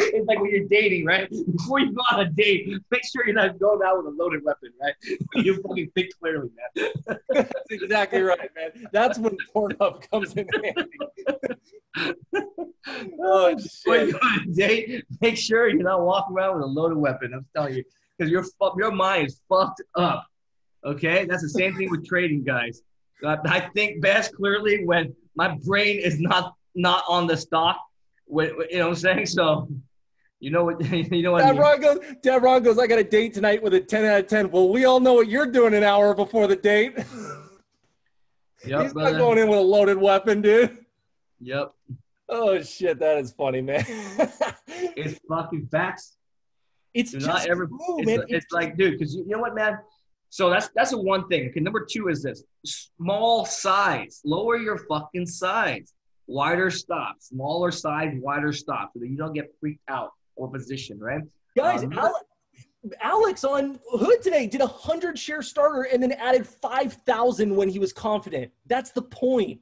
It's like when you're dating, right? Before you go on a date, make sure you're not going out with a loaded weapon, right? You fucking think clearly, man. That's exactly right, man. That's when Pornhub comes in handy. Oh, shit. When you go on a date, make sure you're not walking around with a loaded weapon. I'm telling you, because your, your mind is fucked up. Okay? That's the same thing with trading, guys. I think best clearly when my brain is not, not on the stock. When, you know what I'm saying? So, you know what, you know what Dad I mean? Ron goes, Dad Ron goes, I got a date tonight with a ten out of ten. Well, we all know what you're doing an hour before the date. Yep, he's brother. Not going in with a loaded weapon, dude. Yep. Oh, shit. That is funny, man. It's fucking facts. It's Do just not ever, true, it's, man. It's, it's like, dude, because you know what, man? So that's, that's the one thing. Okay, number two is this. Small size. Lower your fucking size. Wider stops, smaller size, wider stops, so that you don't get freaked out or position, right? Guys, um, Alex, Alex on Hood today did a hundred share starter and then added five thousand when he was confident. That's the point.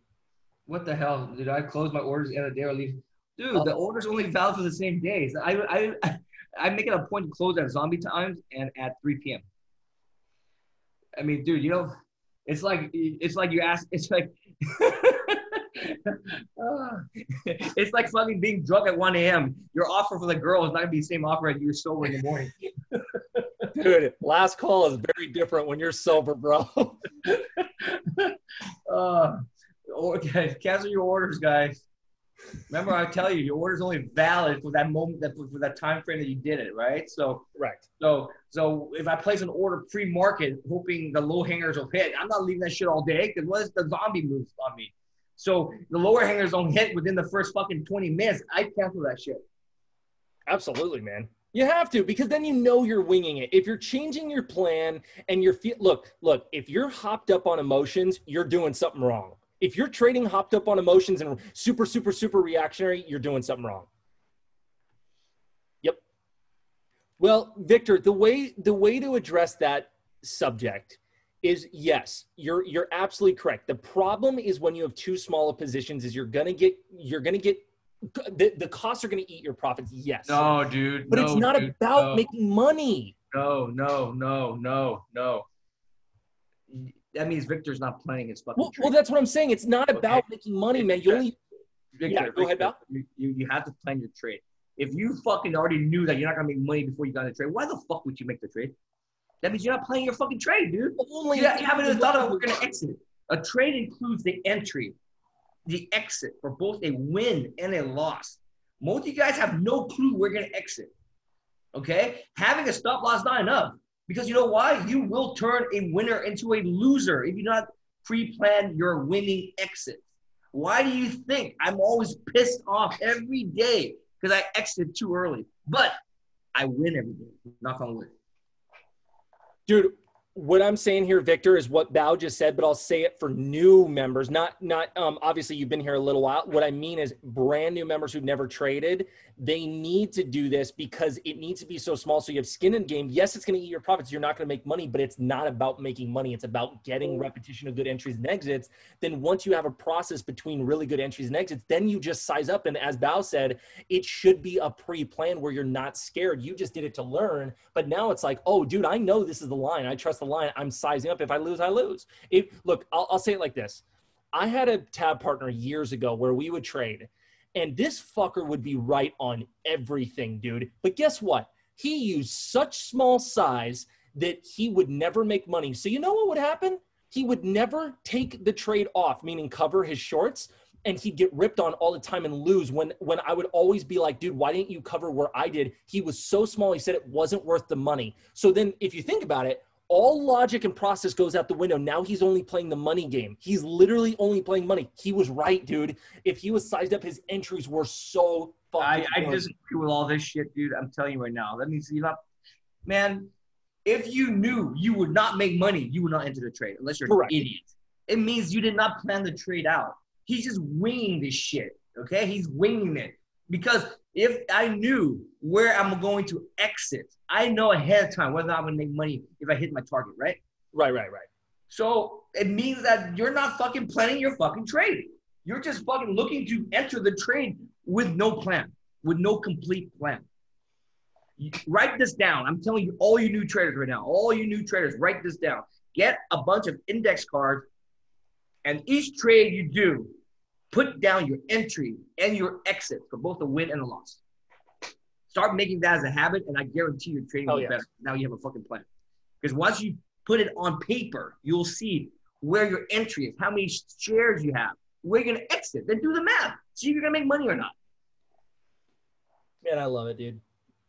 What the hell? Did I close my orders the other day or leave? Dude, uh, the orders only valid for the same days. I I I, I make it a point to close at zombie times and at three P M I mean, dude, you know, it's like it's like you ask, it's like. It's like fucking being drunk at one A M Your offer for the girl is not going to be the same offer as you were sober in the morning. Dude, last call is very different when you're sober, bro. uh, okay, cancel your orders, guys. Remember, I tell you, your order is only valid for that moment, that for that time frame that you did it, right? So, right. So, so if I place an order pre-market, hoping the low hangers will hit, I'm not leaving that shit all day because what if the zombie moves on me? So the lower hangers don't hit within the first fucking twenty minutes. I cancel that shit. Absolutely, man. You have to, because then you know you're winging it. If you're changing your plan and you're – look, look, if you're hopped up on emotions, you're doing something wrong. If you're trading hopped up on emotions and super, super, super reactionary, you're doing something wrong. Yep. Well, Victor, the way, the way to address that subject – is yes, you're you're absolutely correct. The problem is when you have too small of positions is you're gonna get you're gonna get the, the costs are gonna eat your profits. Yes. No, dude. But no, it's not dude, about no. making money. No, no, no, no, no. That means Victor's not playing his fucking. Well, well that's what I'm saying. It's not about okay. making money, man. You only. Victor, yeah, go ahead, Val. You, you have to plan your trade. If you fucking already knew that you're not gonna make money before you got in the trade, why the fuck would you make the trade? That means you're not playing your fucking trade, dude. Only you haven't even thought about we're going to exit. A trade includes the entry, the exit for both a win and a loss. Most of you guys have no clue we're going to exit, okay? Having a stop loss is not enough because you know why? You will turn a winner into a loser if you do not pre-plan your winning exit. Why do you think I'm always pissed off every day because I exit too early? But I win every day, knock on wood. Dude, what I'm saying here, Victor, is what Bao just said, but I'll say it for new members, not, not um, obviously you've been here a little while. What I mean is brand new members who've never traded, they need to do this because it needs to be so small. So you have skin in the game. Yes, it's going to eat your profits. You're not going to make money, but it's not about making money. It's about getting repetition of good entries and exits. Then once you have a process between really good entries and exits, then you just size up. And as Bao said, it should be a pre-plan where you're not scared. You just did it to learn. But now it's like, oh, dude, I know this is the line. I trust the line. I'm sizing up. If I lose, I lose. It, look, I'll, I'll say it like this. I had a tab partner years ago where we would trade, and this fucker would be right on everything, dude. But guess what? He used such small size that he would never make money. So you know what would happen? He would never take the trade off, meaning cover his shorts, and he'd get ripped on all the time and lose when, when I would always be like, dude, why didn't you cover where I did? He was so small, he said it wasn't worth the money. So then if you think about it, all logic and process goes out the window. Now he's only playing the money game. He's literally only playing money. He was right, dude. If he was sized up, his entries were so fucking I, I disagree with all this shit, dude. I'm telling you right now. Let me see. Man, if you knew you would not make money, you would not enter the trade unless you're Correct. An idiot. It means you did not plan the trade out. He's just winging this shit, okay? He's winging it. Because if I knew where I'm going to exit, I know ahead of time whether I'm going to make money if I hit my target, right? Right, right, right. So it means that you're not fucking planning your fucking trade. You're just fucking looking to enter the trade with no plan, with no complete plan. You write this down. I'm telling you, all you new traders right now, all you new traders, write this down. Get a bunch of index cards, and each trade you do, put down your entry and your exit for both a win and a loss. Start making that as a habit, and I guarantee your trading will be better. Now you have a fucking plan. Because once you put it on paper, you'll see where your entry is, how many shares you have, where you're going to exit. Then do the math. See if you're going to make money or not. Man, I love it, dude.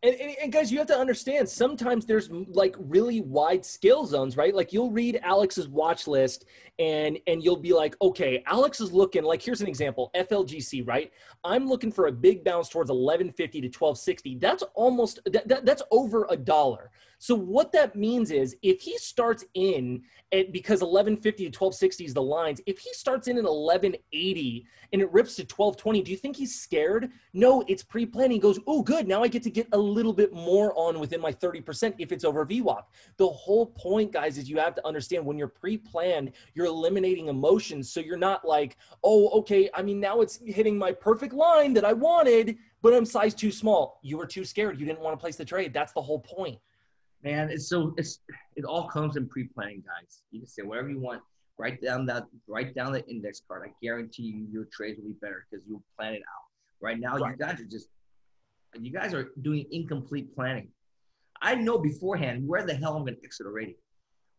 And, and, and guys, you have to understand, sometimes there's like really wide skill zones, right? Like you'll read Alex's watch list and, and you'll be like, okay, Alex is looking like, here's an example, F L G C, right? I'm looking for a big bounce towards eleven fifty to twelve sixty. That's almost, that, that, that's over a dollar. So what that means is if he starts in at, because eleven fifty to twelve sixty is the lines, if he starts in at eleven eighty and it rips to twelve twenty, do you think he's scared? No, it's pre-planning. He goes, oh, good. Now I get to get a little bit more on within my thirty percent if it's over V WAP. The whole point, guys, is you have to understand when you're pre-planned, you're eliminating emotions. So you're not like, oh, okay, I mean, now it's hitting my perfect line that I wanted, but I'm size too small. You were too scared. You didn't want to place the trade. That's the whole point. Man, it's so it's it all comes in pre-planning, guys. You can say whatever you want. Write down that write down the index card. I guarantee you your trades will be better because you'll plan it out. Right now, right. you guys are just you guys are doing incomplete planning. I know beforehand where the hell I'm gonna exit already.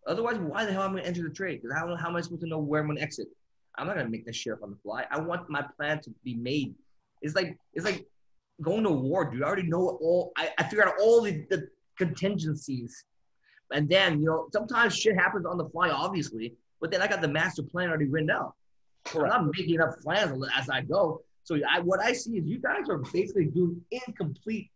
Otherwise, why the hell I'm gonna enter the trade? Because I don't know how am I supposed to know where I'm gonna exit. I'm not gonna make this shit up on the fly. I want my plan to be made. It's like it's like going to war, dude. I already know all I, I figured out all the, the contingencies, and then you know sometimes shit happens on the fly, obviously, but then I got the master plan already written out. Correct. I'm making up plans as I go. So I, what I see is you guys are basically doing incomplete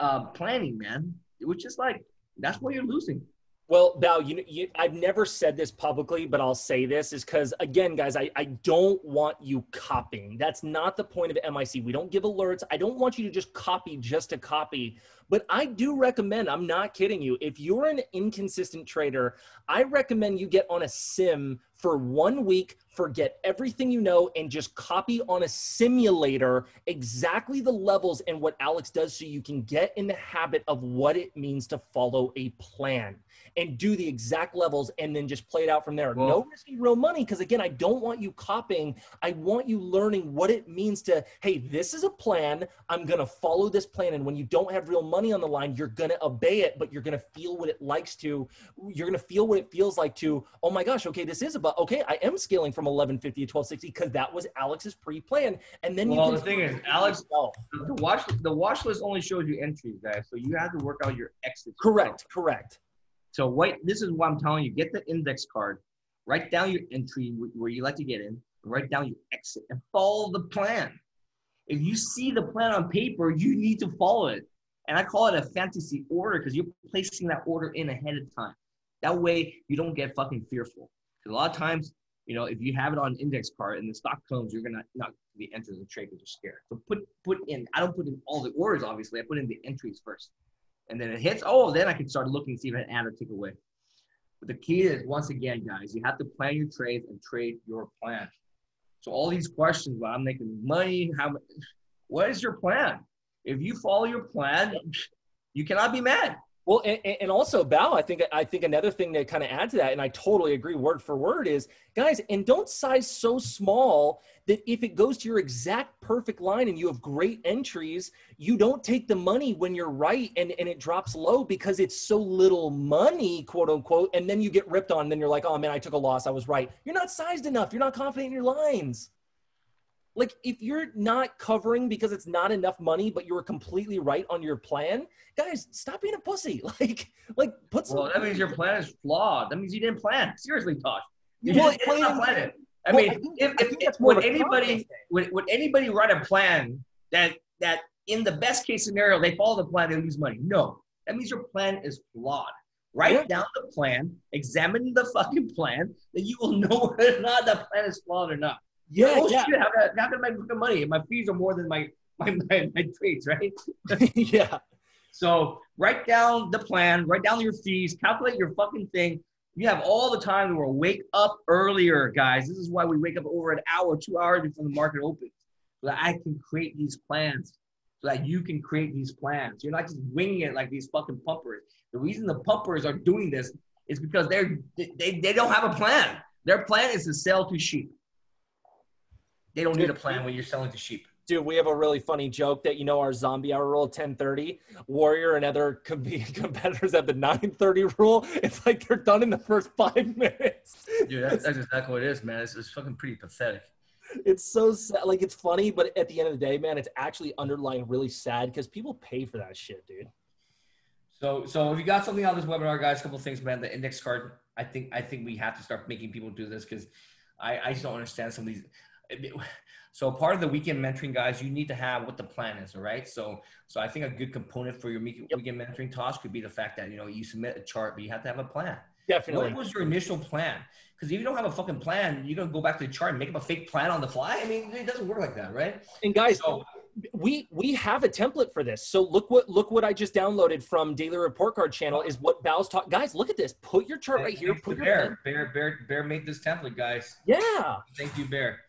uh, planning, man, which is like that's why you're losing. Well, Bao, you, you, I've never said this publicly, but I'll say this is because, again, guys, I, I don't want you copying. That's not the point of M I C. We don't give alerts. I don't want you to just copy just to copy. But I do recommend, I'm not kidding you, if you're an inconsistent trader, I recommend you get on a sim for one week, forget everything you know, and just copy on a simulator exactly the levels and what Alex does so you can get in the habit of what it means to follow a plan and do the exact levels and then just play it out from there. Whoa. No risky real money because, again, I don't want you copying. I want you learning what it means to, hey, this is a plan. I'm going to follow this plan. And when you don't have real money on the line, you're going to obey it, but you're going to feel what it likes to. You're going to feel what it feels like to, oh, my gosh, okay, this is about. Okay, I am scaling from eleven fifty to twelve sixty because that was Alex's pre-plan. And then you well, can the thing is, Alex, the watch the watch list only shows you entries, guys. So you have to work out your exits. Correct, correct. So what this is what I'm telling you: get the index card, write down your entry where you like to get in, write down your exit, and follow the plan. If you see the plan on paper, you need to follow it. And I call it a fantasy order because you're placing that order in ahead of time. That way, you don't get fucking fearful. A lot of times, you know, if you have it on an index card and the stock comes, you're going to not be entering the trade because you're scared. So put put in, I don't put in all the orders, obviously. I put in the entries first. And then it hits, oh, then I can start looking, see if I can add or take away. But the key is, once again, guys, you have to plan your trades and trade your plan. So all these questions, well, I'm making money, how much, what is your plan? If you follow your plan, you cannot be mad. Well, and, and also, Bao, I think I think another thing to kind of add to that, and I totally agree word for word, is, guys, and don't size so small that if it goes to your exact perfect line and you have great entries, you don't take the money when you're right and, and it drops low because it's so little money, quote unquote, and then you get ripped on and then you're like, oh, man, I took a loss. I was right. You're not sized enough. You're not confident in your lines. Like, if you're not covering because it's not enough money, but you were completely right on your plan, guys, stop being a pussy. Like, like put some. Well, that means your plan is flawed. That means you didn't plan. Seriously, Tosh. You well, didn't plan plan it. I well, mean, I think, if, I if, if would anybody would, would anybody write a plan that that in the best case scenario they follow the plan, they lose money? No, that means your plan is flawed. Write yeah. down the plan, examine the fucking plan, then you will know whether or not that plan is flawed or not. Yeah, oh, yeah. Shit, how can, how can I make money? My fees are more than my my, my, my trades, right? Yeah. So write down the plan, write down your fees, calculate your fucking thing. You have all the time to wake up earlier, guys. This is why we wake up over an hour, two hours before the market opens, so that I can create these plans, so that you can create these plans. You're not just winging it like these fucking pumpers. The reason the pumpers are doing this is because they're they they don't have a plan. Their plan is to sell to sheep. They don't need a plan when you're selling to sheep. Dude, we have a really funny joke that, you know, our zombie hour rule, ten thirty, Warrior and other com- competitors have the nine thirty rule. It's like they're done in the first five minutes. Dude, that's, that's exactly what it is, man. It's, it's fucking pretty pathetic. It's so sad. Like, it's funny, but at the end of the day, man, it's actually underlying really sad because people pay for that shit, dude. So, so if you got something on this webinar, guys, a couple things, man. The index card, I think, I think we have to start making people do this because I, I just don't understand some of these. So part of the weekend mentoring, guys, you need to have what the plan is, all right? So so I think a good component for your weekend yep. mentoring task could be the fact that, you know, you submit a chart, but you have to have a plan. Definitely. What was your initial plan? Because if you don't have a fucking plan, you're going to go back to the chart and make up a fake plan on the fly. I mean, it doesn't work like that, right? And guys, so, we we have a template for this. So look what look what I just downloaded from Daily Report Card channel is what Bao's talk. Guys, look at this. Put your chart right here. Put your Bear. Bear, Bear, Bear made this template, guys. Yeah. Thank you, Bear.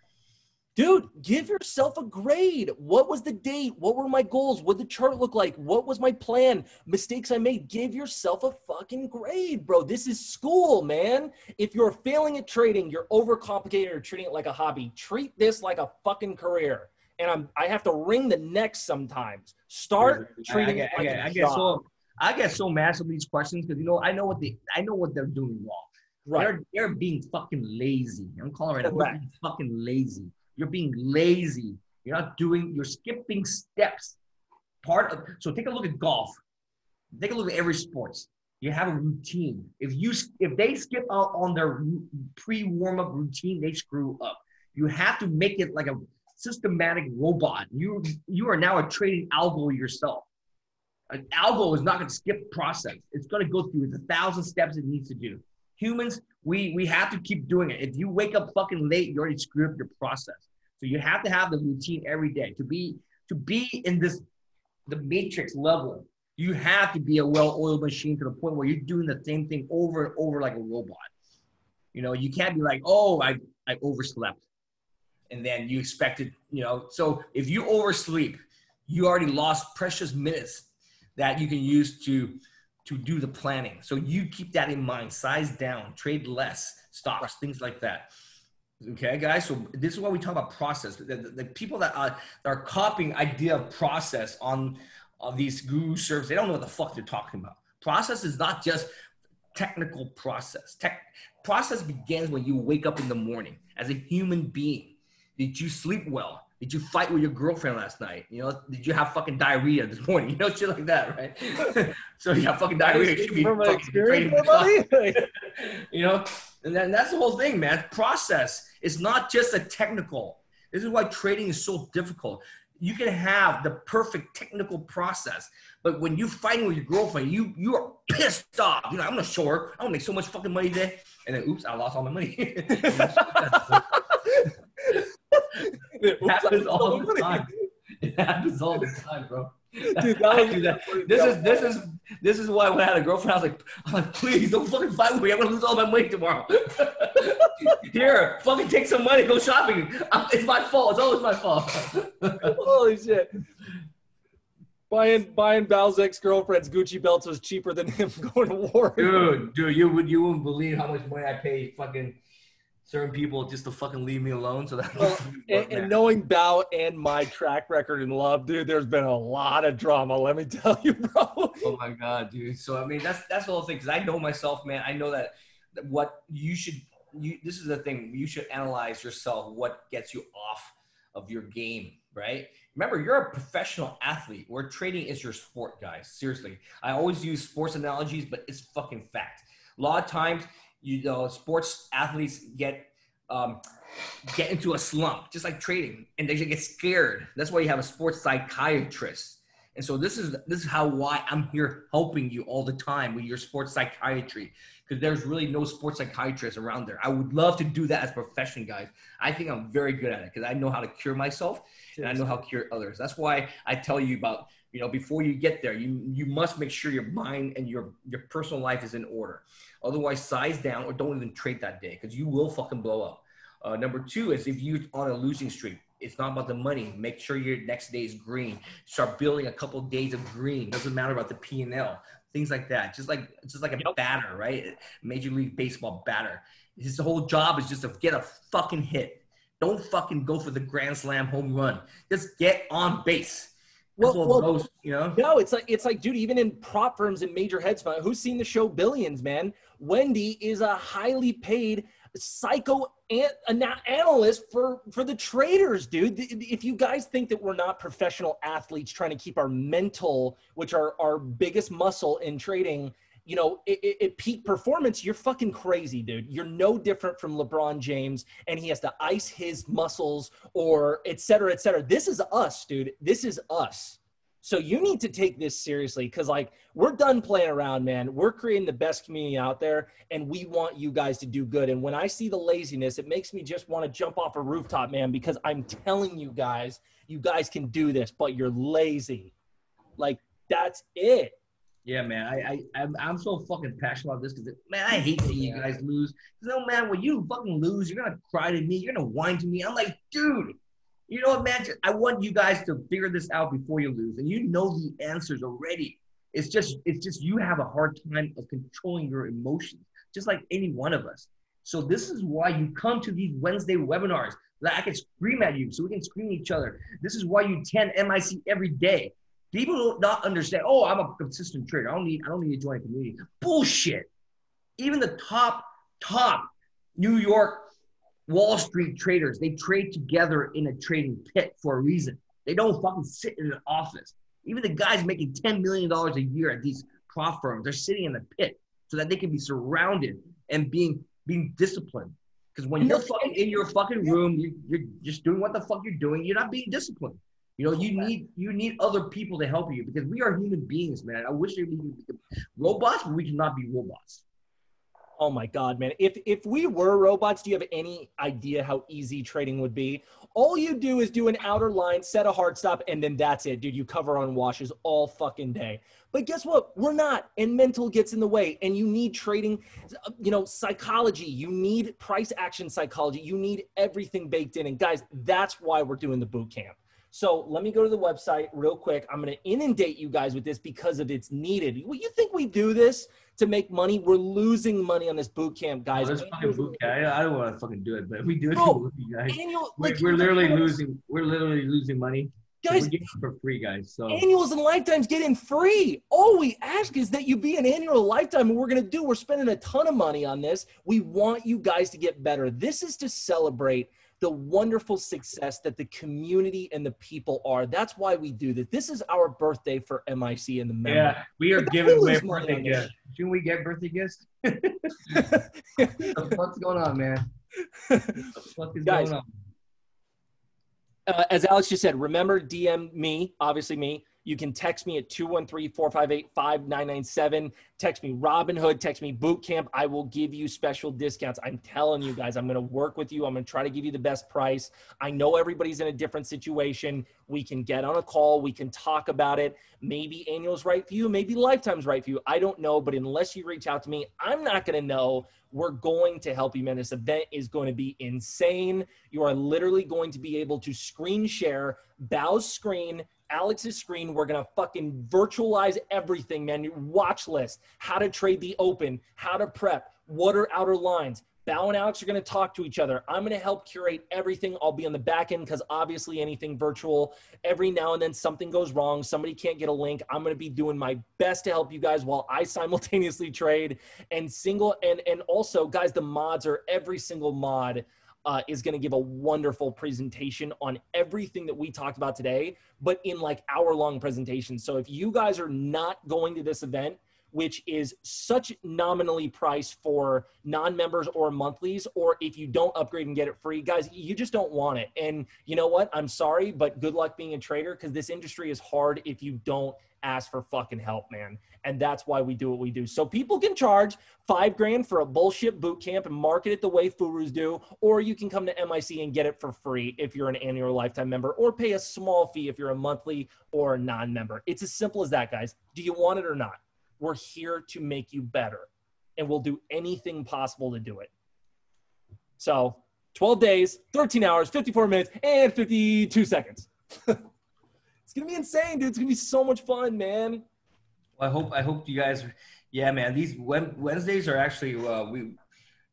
Dude, give yourself a grade. What was the date? What were my goals? What did the chart look like? What was my plan? Mistakes I made. Give yourself a fucking grade, bro. This is school, man. If you're failing at trading, you're overcomplicating or treating it like a hobby. Treat this like a fucking career. And I'm I have to wring the neck sometimes. Start treating it like a job. I get so mad with these questions because you know I know what they I know what they're doing wrong. Right. They're they're being fucking lazy. I'm calling it right. fucking lazy. You're being lazy. You're not doing, you're skipping steps. Part of, so take a look at golf. Take a look at every sports. You have a routine. If you, if they skip out on their pre-warm-up routine, they screw up. You have to make it like a systematic robot. You, you are now a trading algo yourself. An algo is not gonna skip process. It's gonna go through the thousand steps it needs to do. Humans, we we have to keep doing it. If you wake up fucking late, you already screwed up your process. So you have to have the routine every day. To be to be in this the matrix level, you have to be a well-oiled machine to the point where you're doing the same thing over and over like a robot. You know, you can't be like, oh, I I overslept. And then you expected, you know, so if you oversleep, you already lost precious minutes that you can use to to do the planning. So you keep that in mind, size down, trade less, stocks, things like that. Okay, guys, so this is why we talk about process. The, the, the people that are, that are copying idea of process on, on these guru servers, they don't know what the fuck they're talking about. Process is not just technical process. Tech, process begins when you wake up in the morning as a human being. Did you sleep well? Did you fight with your girlfriend last night? You know, did you have fucking diarrhea this morning? You know, shit like that, right? So you got fucking diarrhea. You should be fucking trading the You know, and then that's the whole thing, man. Process is not just a technical. This is why trading is so difficult. You can have the perfect technical process, but when you're fighting with your girlfriend, you you are pissed off. You know, I'm gonna show her. I'm gonna make so much fucking money today, and then oops, I lost all my money. It happens all the time. It happens all the time, bro. Dude, that was, that. This is this is this is why when I had a girlfriend, I was like, I'm like, please don't fucking fight with me. I'm gonna lose all my money tomorrow. Here, fucking take some money, go shopping. I'm, it's my fault. It's always my fault. Holy shit. Buying buying Val's ex-girlfriend's Gucci belts was cheaper than him going to war. Dude, dude, you would you wouldn't believe how much money I paid fucking certain people just to fucking leave me alone. So that well, and, and knowing Bao and my track record in love, dude, there's been a lot of drama. Let me tell you, bro. Oh my god, dude. So I mean, that's that's the whole thing. Because I know myself, man. I know that, that what you should. You, this is the thing. You should analyze yourself. What gets you off of your game, right? Remember, you're a professional athlete where trading is your sport, guys. Seriously. I always use sports analogies, but it's fucking fact. A lot of times, you know, sports athletes get um, get into a slump, just like trading, and they just get scared. That's why you have a sports psychiatrist. And so this is this is how why I'm here helping you all the time with your sports psychiatry, because there's really no sports psychiatrist around there. I would love to do that as a profession, guys. I think I'm very good at it because I know how to cure myself and I know how to cure others. That's why I tell you about, you know, before you get there, you you must make sure your mind and your your personal life is in order. Otherwise, size down or don't even trade that day because you will fucking blow up. Uh, number two is if you're on a losing streak, it's not about the money. Make sure your next day is green. Start building a couple of days of green. Doesn't matter about the P and L, things like that. Just like just like a yep. batter, right? Major League Baseball batter. His whole job is just to get a fucking hit. Don't fucking go for the grand slam home run. Just get on base. Well, well most, you know? No, it's like, it's like, dude, even in prop firms and major hedge funds, who's seen the show Billions, man? Wendy is a highly paid psycho an analyst for, for the traders, dude. If you guys think that we're not professional athletes trying to keep our mental, which are our biggest muscle in trading, you know, at peak performance, you're fucking crazy, dude. You're no different from LeBron James, and he has to ice his muscles or et cetera, et cetera. This is us, dude. This is us. So you need to take this seriously because, like, we're done playing around, man. We're creating the best community out there, and we want you guys to do good. And when I see the laziness, it makes me just want to jump off a rooftop, man, because I'm telling you guys, you guys can do this, but you're lazy. Like, that's it. Yeah, man. I, I, I'm, I'm so fucking passionate about this because, man, I hate that you guys lose. No, man, when you fucking lose, you're going to cry to me. You're going to whine to me. I'm like, dude. You know what, man? I want you guys to figure this out before you lose. And you know the answers already. It's just it's just you have a hard time of controlling your emotions, just like any one of us. So this is why you come to these Wednesday webinars. Like I can scream at you so we can scream at each other. This is why you attend M I C every day. People do not understand, oh, I'm a consistent trader. I don't need I don't need to join a community. Bullshit. Even the top, top New York Wall Street traders, they trade together in a trading pit for a reason. They don't fucking sit in an office. Even the guys making ten million dollars a year at these prop firms, they're sitting in the pit so that they can be surrounded and being being disciplined. Because when you're fucking in your fucking room, you, you're just doing what the fuck you're doing. You're not being disciplined. You know, you need you need other people to help you because we are human beings, man. I wish we could be robots, but we cannot be robots. Oh my God, man. If if we were robots, do you have any idea how easy trading would be? All you do is do an outer line, set a hard stop, and then that's it, dude. You cover on washes all fucking day. But guess what? We're not, and mental gets in the way, and you need trading, you know, psychology. You need price action psychology. You need everything baked in. And guys, that's why we're doing the boot camp. So let me go to the website real quick. I'm going to inundate you guys with this because of it's needed. You think we do this to make money? We're losing money on this boot camp, guys. Oh, this fucking boot camp. I, I don't want to fucking do it, but we do it. Bro, you guys. Annual, we're, like, we're literally guys. losing. We're literally losing money. Guys, we're getting it for free, guys. So annuals and lifetimes get in free. All we ask is that you be an annual lifetime. And we're going to do. We're spending a ton of money on this. We want you guys to get better. This is to celebrate the wonderful success that the community and the people are. That's why we do this. This is our birthday for M I C and the members. Yeah, we are giving away birthday gifts. Shouldn't we get birthday gifts? What's going on, man? What's going on? Uh, as Alex just said, remember, D M me, obviously me. You can text me at two one three, four five eight, five nine nine seven. Text me Robin Hood. Text me Bootcamp. I will give you special discounts. I'm telling you guys, I'm going to work with you. I'm going to try to give you the best price. I know everybody's in a different situation. We can get on a call. We can talk about it. Maybe annual's right for you. Maybe lifetime's right for you. I don't know. But unless you reach out to me, I'm not going to know. We're going to help you, man. This event is going to be insane. You are literally going to be able to screen share, Bao's screen, Alex's screen. We're going to fucking virtualize everything, man. Your watch list, how to trade the open, how to prep, what are outer lines. Bao and Alex are going to talk to each other. I'm going to help curate everything. I'll be on the back end because obviously anything virtual, every now and then something goes wrong. Somebody can't get a link. I'm going to be doing my best to help you guys while I simultaneously trade and single. And, and also, guys, the mods are every single mod uh, is going to give a wonderful presentation on everything that we talked about today, but in like hour long presentations. So if you guys are not going to this event, which is such nominally priced for non-members or monthlies, or if you don't upgrade and get it free, guys, you just don't want it. And you know what? I'm sorry, but good luck being a trader because this industry is hard if you don't ask for fucking help, man. And that's why we do what we do. So people can charge five grand for a bullshit boot camp and market it the way Furus do, or you can come to M I C and get it for free if you're an annual or lifetime member, or pay a small fee if you're a monthly or non-member. It's as simple as that, guys. Do you want it or not? We're here to make you better, and we'll do anything possible to do it. So twelve days, thirteen hours, fifty-four minutes, and fifty-two seconds. It's going to be insane, dude. It's going to be so much fun, man. Well, I hope, I hope you guys, yeah, man, these Wednesdays are actually, uh, we,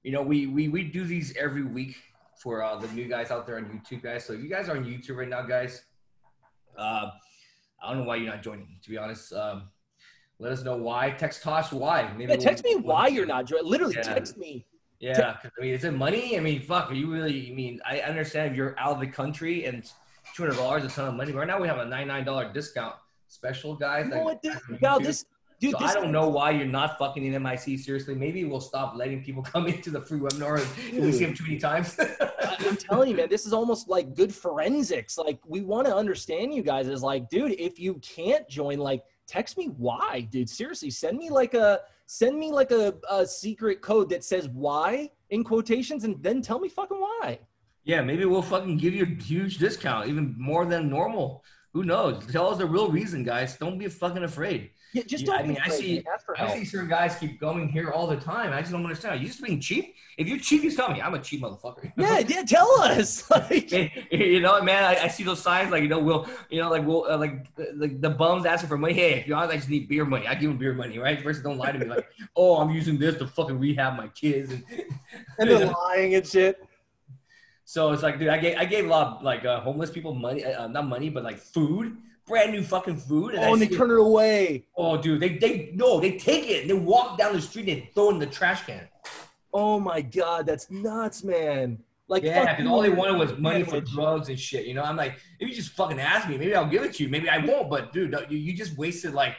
you know, we, we, we do these every week for uh, the new guys out there on YouTube, guys. So if you guys are on YouTube right now, guys, uh, I don't know why you're not joining, to be honest. Um, Let us know why. Text Tosh why. Maybe yeah, text we'll, me why we'll, you're not joining. Literally, yeah. Text me. Yeah, I mean, is it money? I mean, fuck, are you really, I mean, I understand if you're out of the country and two hundred dollars is a ton of money. Right now, we have a ninety-nine dollar discount special, guys. You know what, dude? Wow, this, dude, so this I don't know why you're not fucking in M I C, seriously. Maybe we'll stop letting people come into the free webinar if we see them too many times. I'm telling you, man, this is almost like good forensics. Like, we want to understand you guys as like, dude, if you can't join, like, text me why, dude. Seriously, send me like a send me like a, a secret code that says why in quotations, and then tell me fucking why. Yeah, maybe we'll fucking give you a huge discount, even more than normal. Who knows? Tell us the real reason, guys. Don't be fucking afraid. Yeah, just don't. Yeah, I mean, be afraid. I see, I see certain guys keep going here all the time. I just don't understand. You just being cheap? If you're cheap, you tell me. I'm a cheap motherfucker. Yeah, yeah. Tell us. Like, you know, man. I, I see those signs, like you know, we'll, you know, like we'll, uh, like like the bums asking for money. Hey, if you're honest, I just need beer money. I give them beer money, right? Versus don't lie to me, like, oh, I'm using this to fucking rehab my kids, and, and they're lying and shit. So it's like, dude, I gave I gave a lot of, like uh, homeless people money, uh, not money, but like food. Brand new fucking food. And oh, and they turn it away. Oh, dude. They, they, no, they take it. They walk down the street and throw it in the trash can. Oh, my God. That's nuts, man. Like, yeah, because all they wanted was money for drugs and shit. You know, I'm like, if you just fucking ask me, maybe I'll give it to you. Maybe I won't. But, dude, you, you just wasted, like,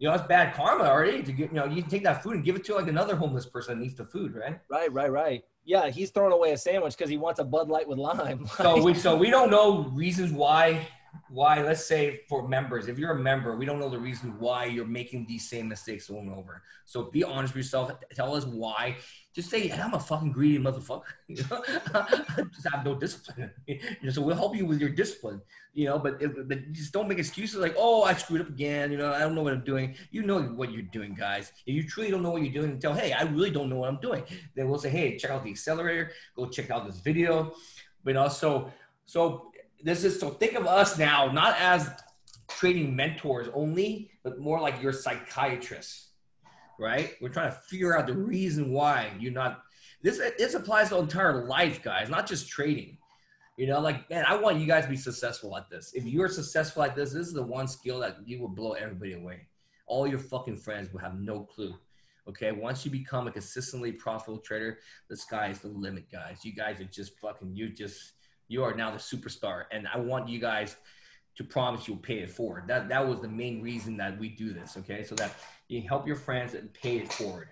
you know, that's bad karma already. To get, you know, you can take that food and give it to, like, another homeless person that needs the food, right? Right, right, right. Yeah, he's throwing away a sandwich because he wants a Bud Light with lime. So we, so we don't know reasons why. Why, let's say for members, if you're a member, we don't know the reason why you're making these same mistakes over and over. So be honest with yourself. Tell us why. Just say, I'm a fucking greedy motherfucker. You know? I just have no discipline. You know, so we'll help you with your discipline. You know, but, it, but just don't make excuses like, oh, I screwed up again. You know, I don't know what I'm doing. You know what you're doing, guys. If you truly don't know what you're doing, tell, hey, I really don't know what I'm doing. Then we'll say, hey, check out the accelerator. Go check out this video. But also, so... This is so think of us now, not as trading mentors only, but more like your psychiatrist, right? We're trying to figure out the reason why you're not, this, this applies to entire life, guys, not just trading, you know, like, man, I want you guys to be successful at this. If you're successful at this, this is the one skill that you will blow everybody away. All your fucking friends will have no clue. Okay, once you become a consistently profitable trader, the sky is the limit, guys. You guys are just fucking, you just, you are now the superstar, and I want you guys to promise you'll pay it forward. That that was the main reason that we do this, okay? So that you can help your friends and pay it forward.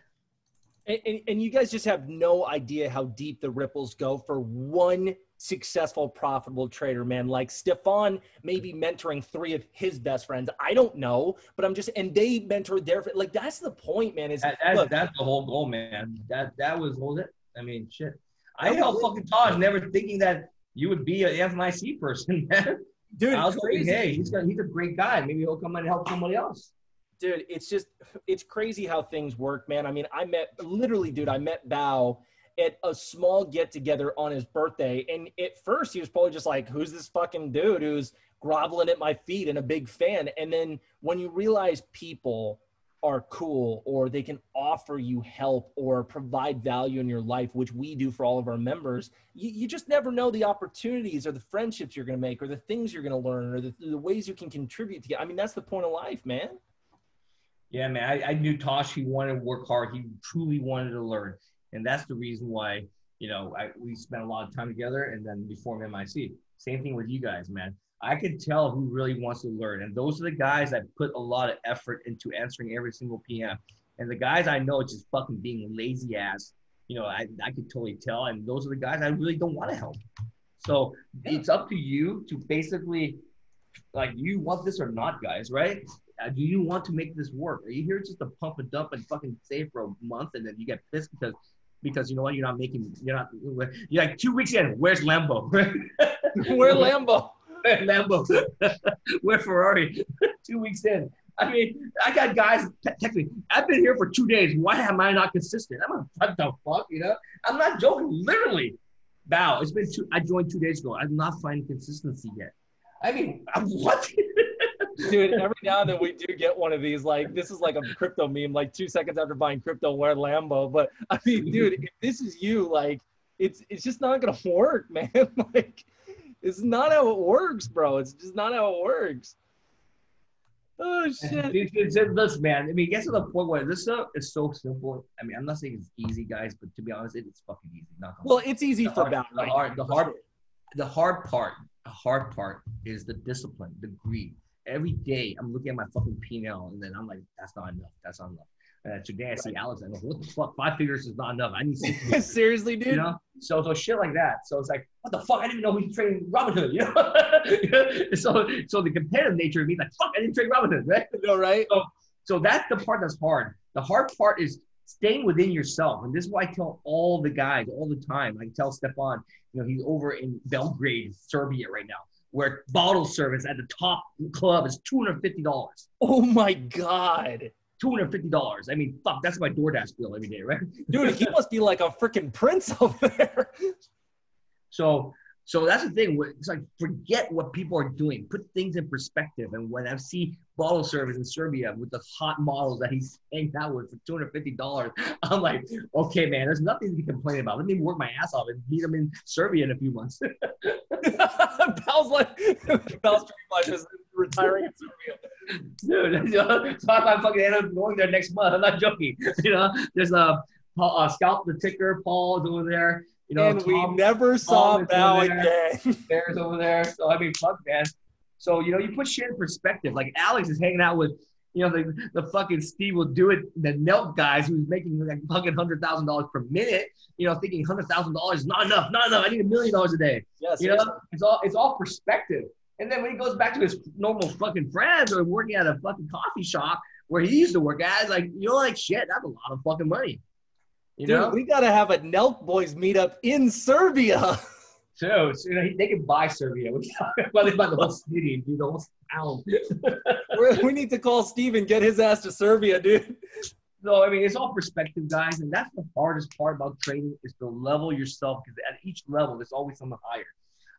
And, and, and you guys just have no idea how deep the ripples go for one successful, profitable trader, man. Like Stefan may be mentoring three of his best friends. I don't know, but I'm just – and they mentor their – like that's the point, man. Is that, that's, look, that's the whole goal, man. That, that was all it. I mean, shit. I helped fucking Todd never thinking that – you would be an M I C person, man. Dude, I was crazy. Like, hey, he's, got, he's a great guy. Maybe he'll come and help somebody else. Dude, it's just, it's crazy how things work, man. I mean, I met, literally, dude, I met Bao at a small get together on his birthday. And at first he was probably just like, who's this fucking dude who's groveling at my feet and a big fan? And then when you realize people are cool, or they can offer you help or provide value in your life, which we do for all of our members, you, you just never know the opportunities or the friendships you're going to make or the things you're going to learn or the, the ways you can contribute to. I mean, that's the point of life, man. Yeah, man. I, I knew Tosh, he wanted to work hard. He truly wanted to learn. And that's the reason why, you know, I, we spent a lot of time together, and then we formed M I C. Same thing with you guys, man. I can tell who really wants to learn. And those are the guys that put a lot of effort into answering every single P M. And the guys I know just fucking being lazy ass, you know, I, I could totally tell. And those are the guys I really don't want to help. So it's up to you to basically, like, you want this or not, guys, right? Do you want to make this work? Are you here just to pump and dump and fucking save for a month and then you get pissed because Because you know what, you're not making, you're not, you're like two weeks in, where's Lambo? Where's Lambo? Where's Lambo? Where's Ferrari? Two weeks in. I mean, I got guys text me, I've been here for two days. Why am I not consistent? I'm like, what the fuck, you know? I'm not joking, literally. Bao, it's been two, I joined two days ago. I'm not finding consistency yet. I mean, I'm, what? Dude, every now and then we do get one of these, like, this is like a crypto meme, like two seconds after buying crypto, wear Lambo. But I mean, dude, if this is you, like, it's it's just not gonna work, man. Like, it's not how it works, bro. It's just not how it works. Oh shit. Dude, dude, listen, man. I mean, guess to the point where this stuff is so simple. I mean, I'm not saying it's easy, guys, but to be honest, it's fucking easy. Not well, it's easy the for hard, the, hard, the hard the hard part, the hard part is the discipline, the greed. Every day I'm looking at my fucking P and L and then I'm like, that's not enough. That's not enough. Uh, today I see Alex, I'm like, what the fuck? Five figures is not enough. I need six figures. Seriously, dude. You know? So so shit like that. So it's like, what the fuck? I didn't even know who trained Robin Hood. You know? so so the competitive nature of me, like, fuck, I didn't train Robin Hood, right? You know, right? So, so that's the part that's hard. The hard part is staying within yourself. And this is why I tell all the guys all the time. I tell Stefan, you know, he's over in Belgrade, Serbia right now, where bottle service at the top club is two hundred fifty dollars. Oh my God. two hundred fifty dollars. I mean, fuck, that's my DoorDash bill every day, right? Dude, he must be like a freaking prince over there. So, so that's the thing. It's like, forget what people are doing. Put things in perspective. And when I see bottle service in Serbia with the hot models that he's hanging out with for two hundred fifty dollars, I'm like, okay, man, there's nothing to be complaining about. Let me work my ass off and meet him in Serbia in a few months. Val's like, Val's dream life is retiring in Serbia. Dude, you know, so I fucking end up going there next month. I'm not joking. You know, there's a, a Scout the Ticker, Paul's over there. You know, and Tom, we never saw Val again. Bear's over there. So, I mean, fuck, man. So, you know, you put shit in perspective. Like, Alex is hanging out with, you know, the, the fucking Steve will do it, the Nelk guys who's making like fucking one hundred thousand dollars per minute, you know, thinking one hundred thousand dollars is not enough, not enough. I need a million dollars a day. Yes, you yes. know, it's all, it's all perspective. And then when he goes back to his normal fucking friends or working at a fucking coffee shop where he used to work at, it's like, you know, like, shit, that's a lot of fucking money. You Dude, know? We got to have a Nelk boys meetup in Serbia. So, so you know, they can buy Serbia. Well, they buy the whole city and do the whole town. We need to call Steven, get his ass to Serbia, dude. So, I mean, it's all perspective, guys. And that's the hardest part about training is to level yourself, because at each level, there's always someone higher.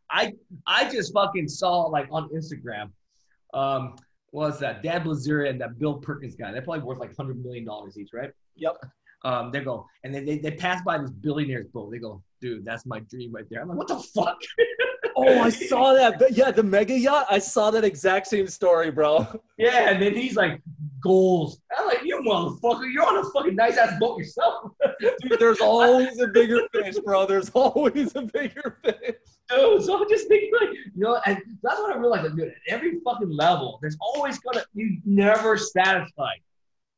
I I just fucking saw, like, on Instagram, um, what was that? Dan Blazeria and that Bill Perkins guy. They're probably worth, like, one hundred million dollars each, right? Yep. Um, they go, and they, they, they pass by this billionaire's boat. They go, dude, that's my dream right there. I'm like, what the fuck? Oh, I saw that. But yeah, the mega yacht. I saw that exact same story, bro. Yeah, and then he's like, goals. I'm like, you motherfucker, you're on a fucking nice-ass boat yourself. Dude, there's always a bigger fish, bro. There's always a bigger fish. Dude, so I'm just thinking, like, you know, and that's what I realized. Dude, at every fucking level, there's always gonna, you're never satisfied.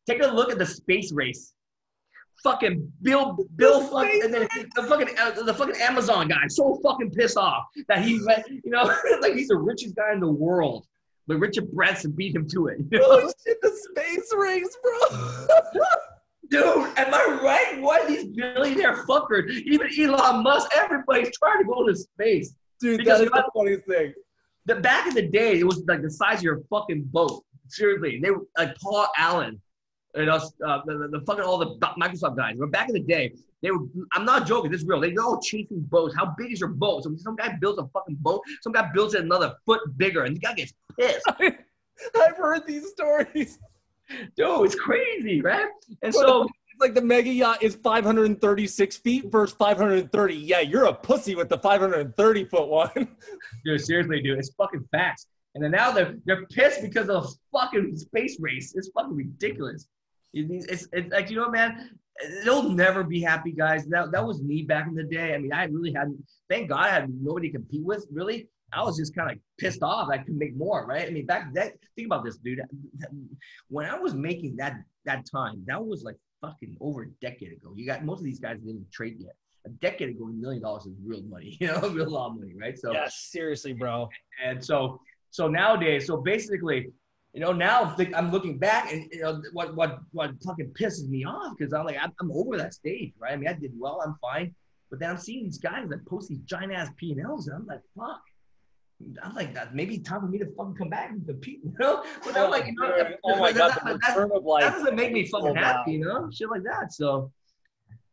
Take a look at the space race. Fucking Bill, Bill, fucking, and then the fucking uh, the fucking Amazon guy. I'm so fucking pissed off that he's like, you know, like he's the richest guy in the world, but Richard Branson beat him to it. You know? Oh shit, the space race, bro. Dude, am I right? Why these billionaire fuckers, even Elon Musk, everybody's trying to go to space. Dude, because that is the funniest thing. The back in the day, it was like the size of your fucking boat. Seriously, they like Paul Allen. and us, uh, the, the fucking all the Microsoft guys. But back in the day, they were, I'm not joking, this is real. They go oh, chasing boats. How big is your boat? So some guy builds a fucking boat. Some guy builds it another foot bigger, and the guy gets pissed. I, I've heard these stories. Dude, it's crazy, right? And what so. Like the mega yacht is five hundred thirty-six feet versus five hundred thirty. Yeah, you're a pussy with the five hundred thirty foot one. Dude, seriously, dude, it's fucking fast. And then now they're they're pissed because of the fucking space race. It's fucking ridiculous. It's, it's, it's like, you know what, man? They'll never be happy, guys. That that was me back in the day. I mean, I really hadn't. Thank God, I had nobody to compete with. Really, I was just kind of pissed off. I could make more, right? I mean, back that. Think about this, dude. When I was making that that time, that was like. Fucking over a decade ago. You got most of these guys didn't trade yet. A decade ago, a million dollars is real money, you know, real law money, right? So yeah, seriously, bro. And so, so nowadays, so basically, you know, now I'm looking back, and you know what, what, what fucking pisses me off because I'm like, I'm, I'm over that stage, right? I mean, I did well, I'm fine, but then I'm seeing these guys that post these giant ass P and Ls, and I'm like, fuck. I'm like, that maybe time for me to fucking come back and compete, you know? But I'm like, you know, that, oh my God, that, that doesn't make me fucking happy, you know? Shit like that, so.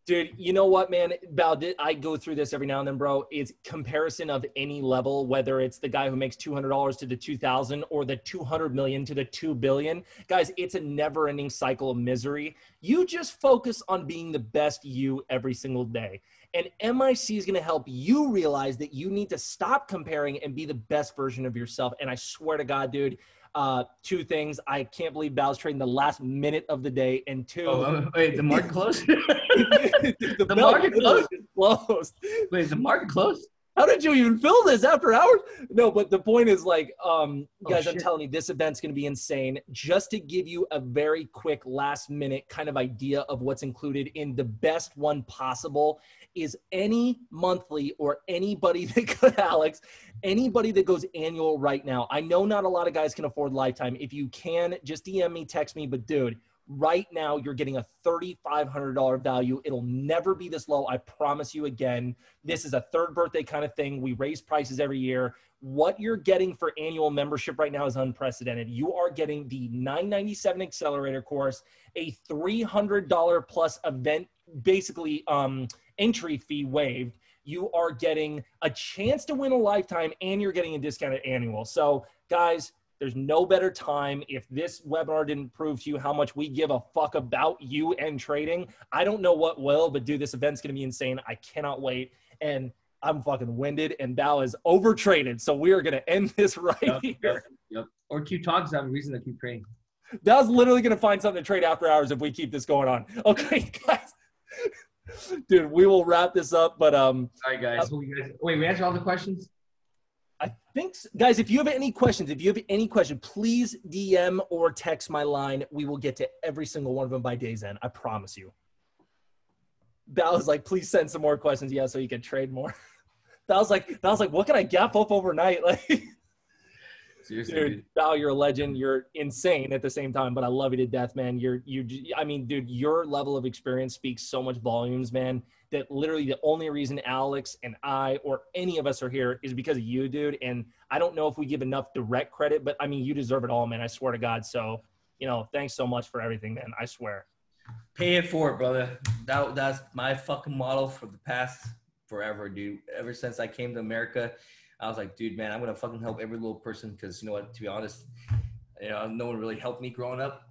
Dude, you know what, man? Val, I go through this every now and then, bro. It's comparison of any level, whether it's the guy who makes two hundred dollars to the two thousand or the two hundred million to the two billion. Guys, it's a never-ending cycle of misery. You just focus on being the best you every single day. And M I C is going to help you realize that you need to stop comparing and be the best version of yourself. And I swear to God, dude, uh, two things. I can't believe Bao's trading the last minute of the day. And two. Oh, um, wait, the market closed? the the market closed? closed. Wait, is the market closed? How did you even fill this after hours? No, but the point is like, um, oh, guys, shit. I'm telling you, this event's going to be insane. Just to give you a very quick last minute kind of idea of what's included in the best one possible is any monthly or anybody that could, Alex, anybody that goes annual right now. I know not a lot of guys can afford lifetime. If you can, just D M me, text me, but dude, right now, you're getting a three thousand five hundred dollars value. It'll never be this low. I promise you again. This is a third birthday kind of thing. We raise prices every year. What you're getting for annual membership right now is unprecedented. You are getting the nine ninety-seven accelerator course, a three hundred dollars plus event, basically um, entry fee waived. You are getting a chance to win a lifetime and you're getting a discounted annual. So guys, there's no better time. If this webinar didn't prove to you how much we give a fuck about you and trading, I don't know what will, but dude, this event's going to be insane. I cannot wait. And I'm fucking winded and Bao is overtraded. So we are going to end this right yep, here. Yep, yep. Or Q Talks have a reason to keep trading. Bao's literally going to find something to trade after hours if we keep this going on. Okay, guys. Dude, we will wrap this up. But um, all right, guys. Uh, wait, we answered all the questions? I think, so. Guys, if you have any questions, if you have any question, please D M or text my line. We will get to every single one of them by day's end. I promise you. Bao's like, please send some more questions. Yeah, so you can trade more. Bao's like, Bao's like, what can I gap up overnight? Like, seriously, dude, Bao, you're a legend. You're insane at the same time, but I love you to death, man. You're, you, I mean, dude, your level of experience speaks so much volumes, man. That literally the only reason Alex and I or any of us are here is because of you, dude. And I don't know if we give enough direct credit, but I mean, you deserve it all, man. I swear to God. So, you know, thanks so much for everything, man. I swear. Pay it forward, brother. That, that's my fucking model for the past forever, dude. Ever since I came to America, I was like, dude, man, I'm going to fucking help every little person because, you know what, to be honest, you know, no one really helped me growing up.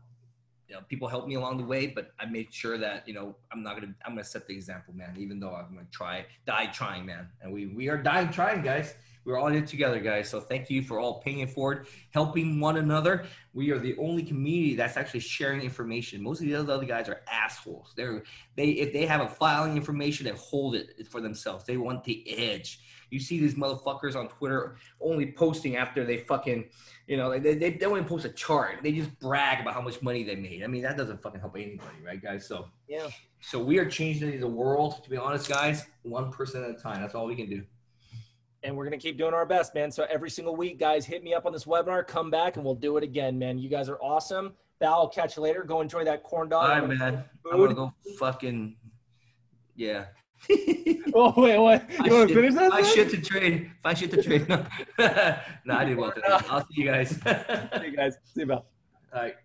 You know, people helped me along the way, but I made sure that, you know, I'm not going to, I'm going to set the example, man, even though I'm going to try, die trying, man. And we, we are dying trying, guys. We're all in it together, guys. So thank you for all paying it forward, helping one another. We are the only community that's actually sharing information. Most of the other guys are assholes. They're, they, if they have a filing information, they hold it for themselves. They want the edge. You see these motherfuckers on Twitter only posting after they fucking, you know, they, they, they don't even post a chart. They just brag about how much money they made. I mean, that doesn't fucking help anybody, right, guys? So, yeah. So we are changing the world, to be honest, guys, one person at a time. That's all we can do. And we're going to keep doing our best, man. So every single week, guys, hit me up on this webinar. Come back, and we'll do it again, man. You guys are awesome. Val, I'll catch you later. Go enjoy that corn dog. All right, man. Food. I'm going to go fucking, yeah. Oh, wait, what? You want to finish that? I shit to trade. If I shit to trade. No, I did well today. I'll see you guys. See you guys. See you, Val. All right.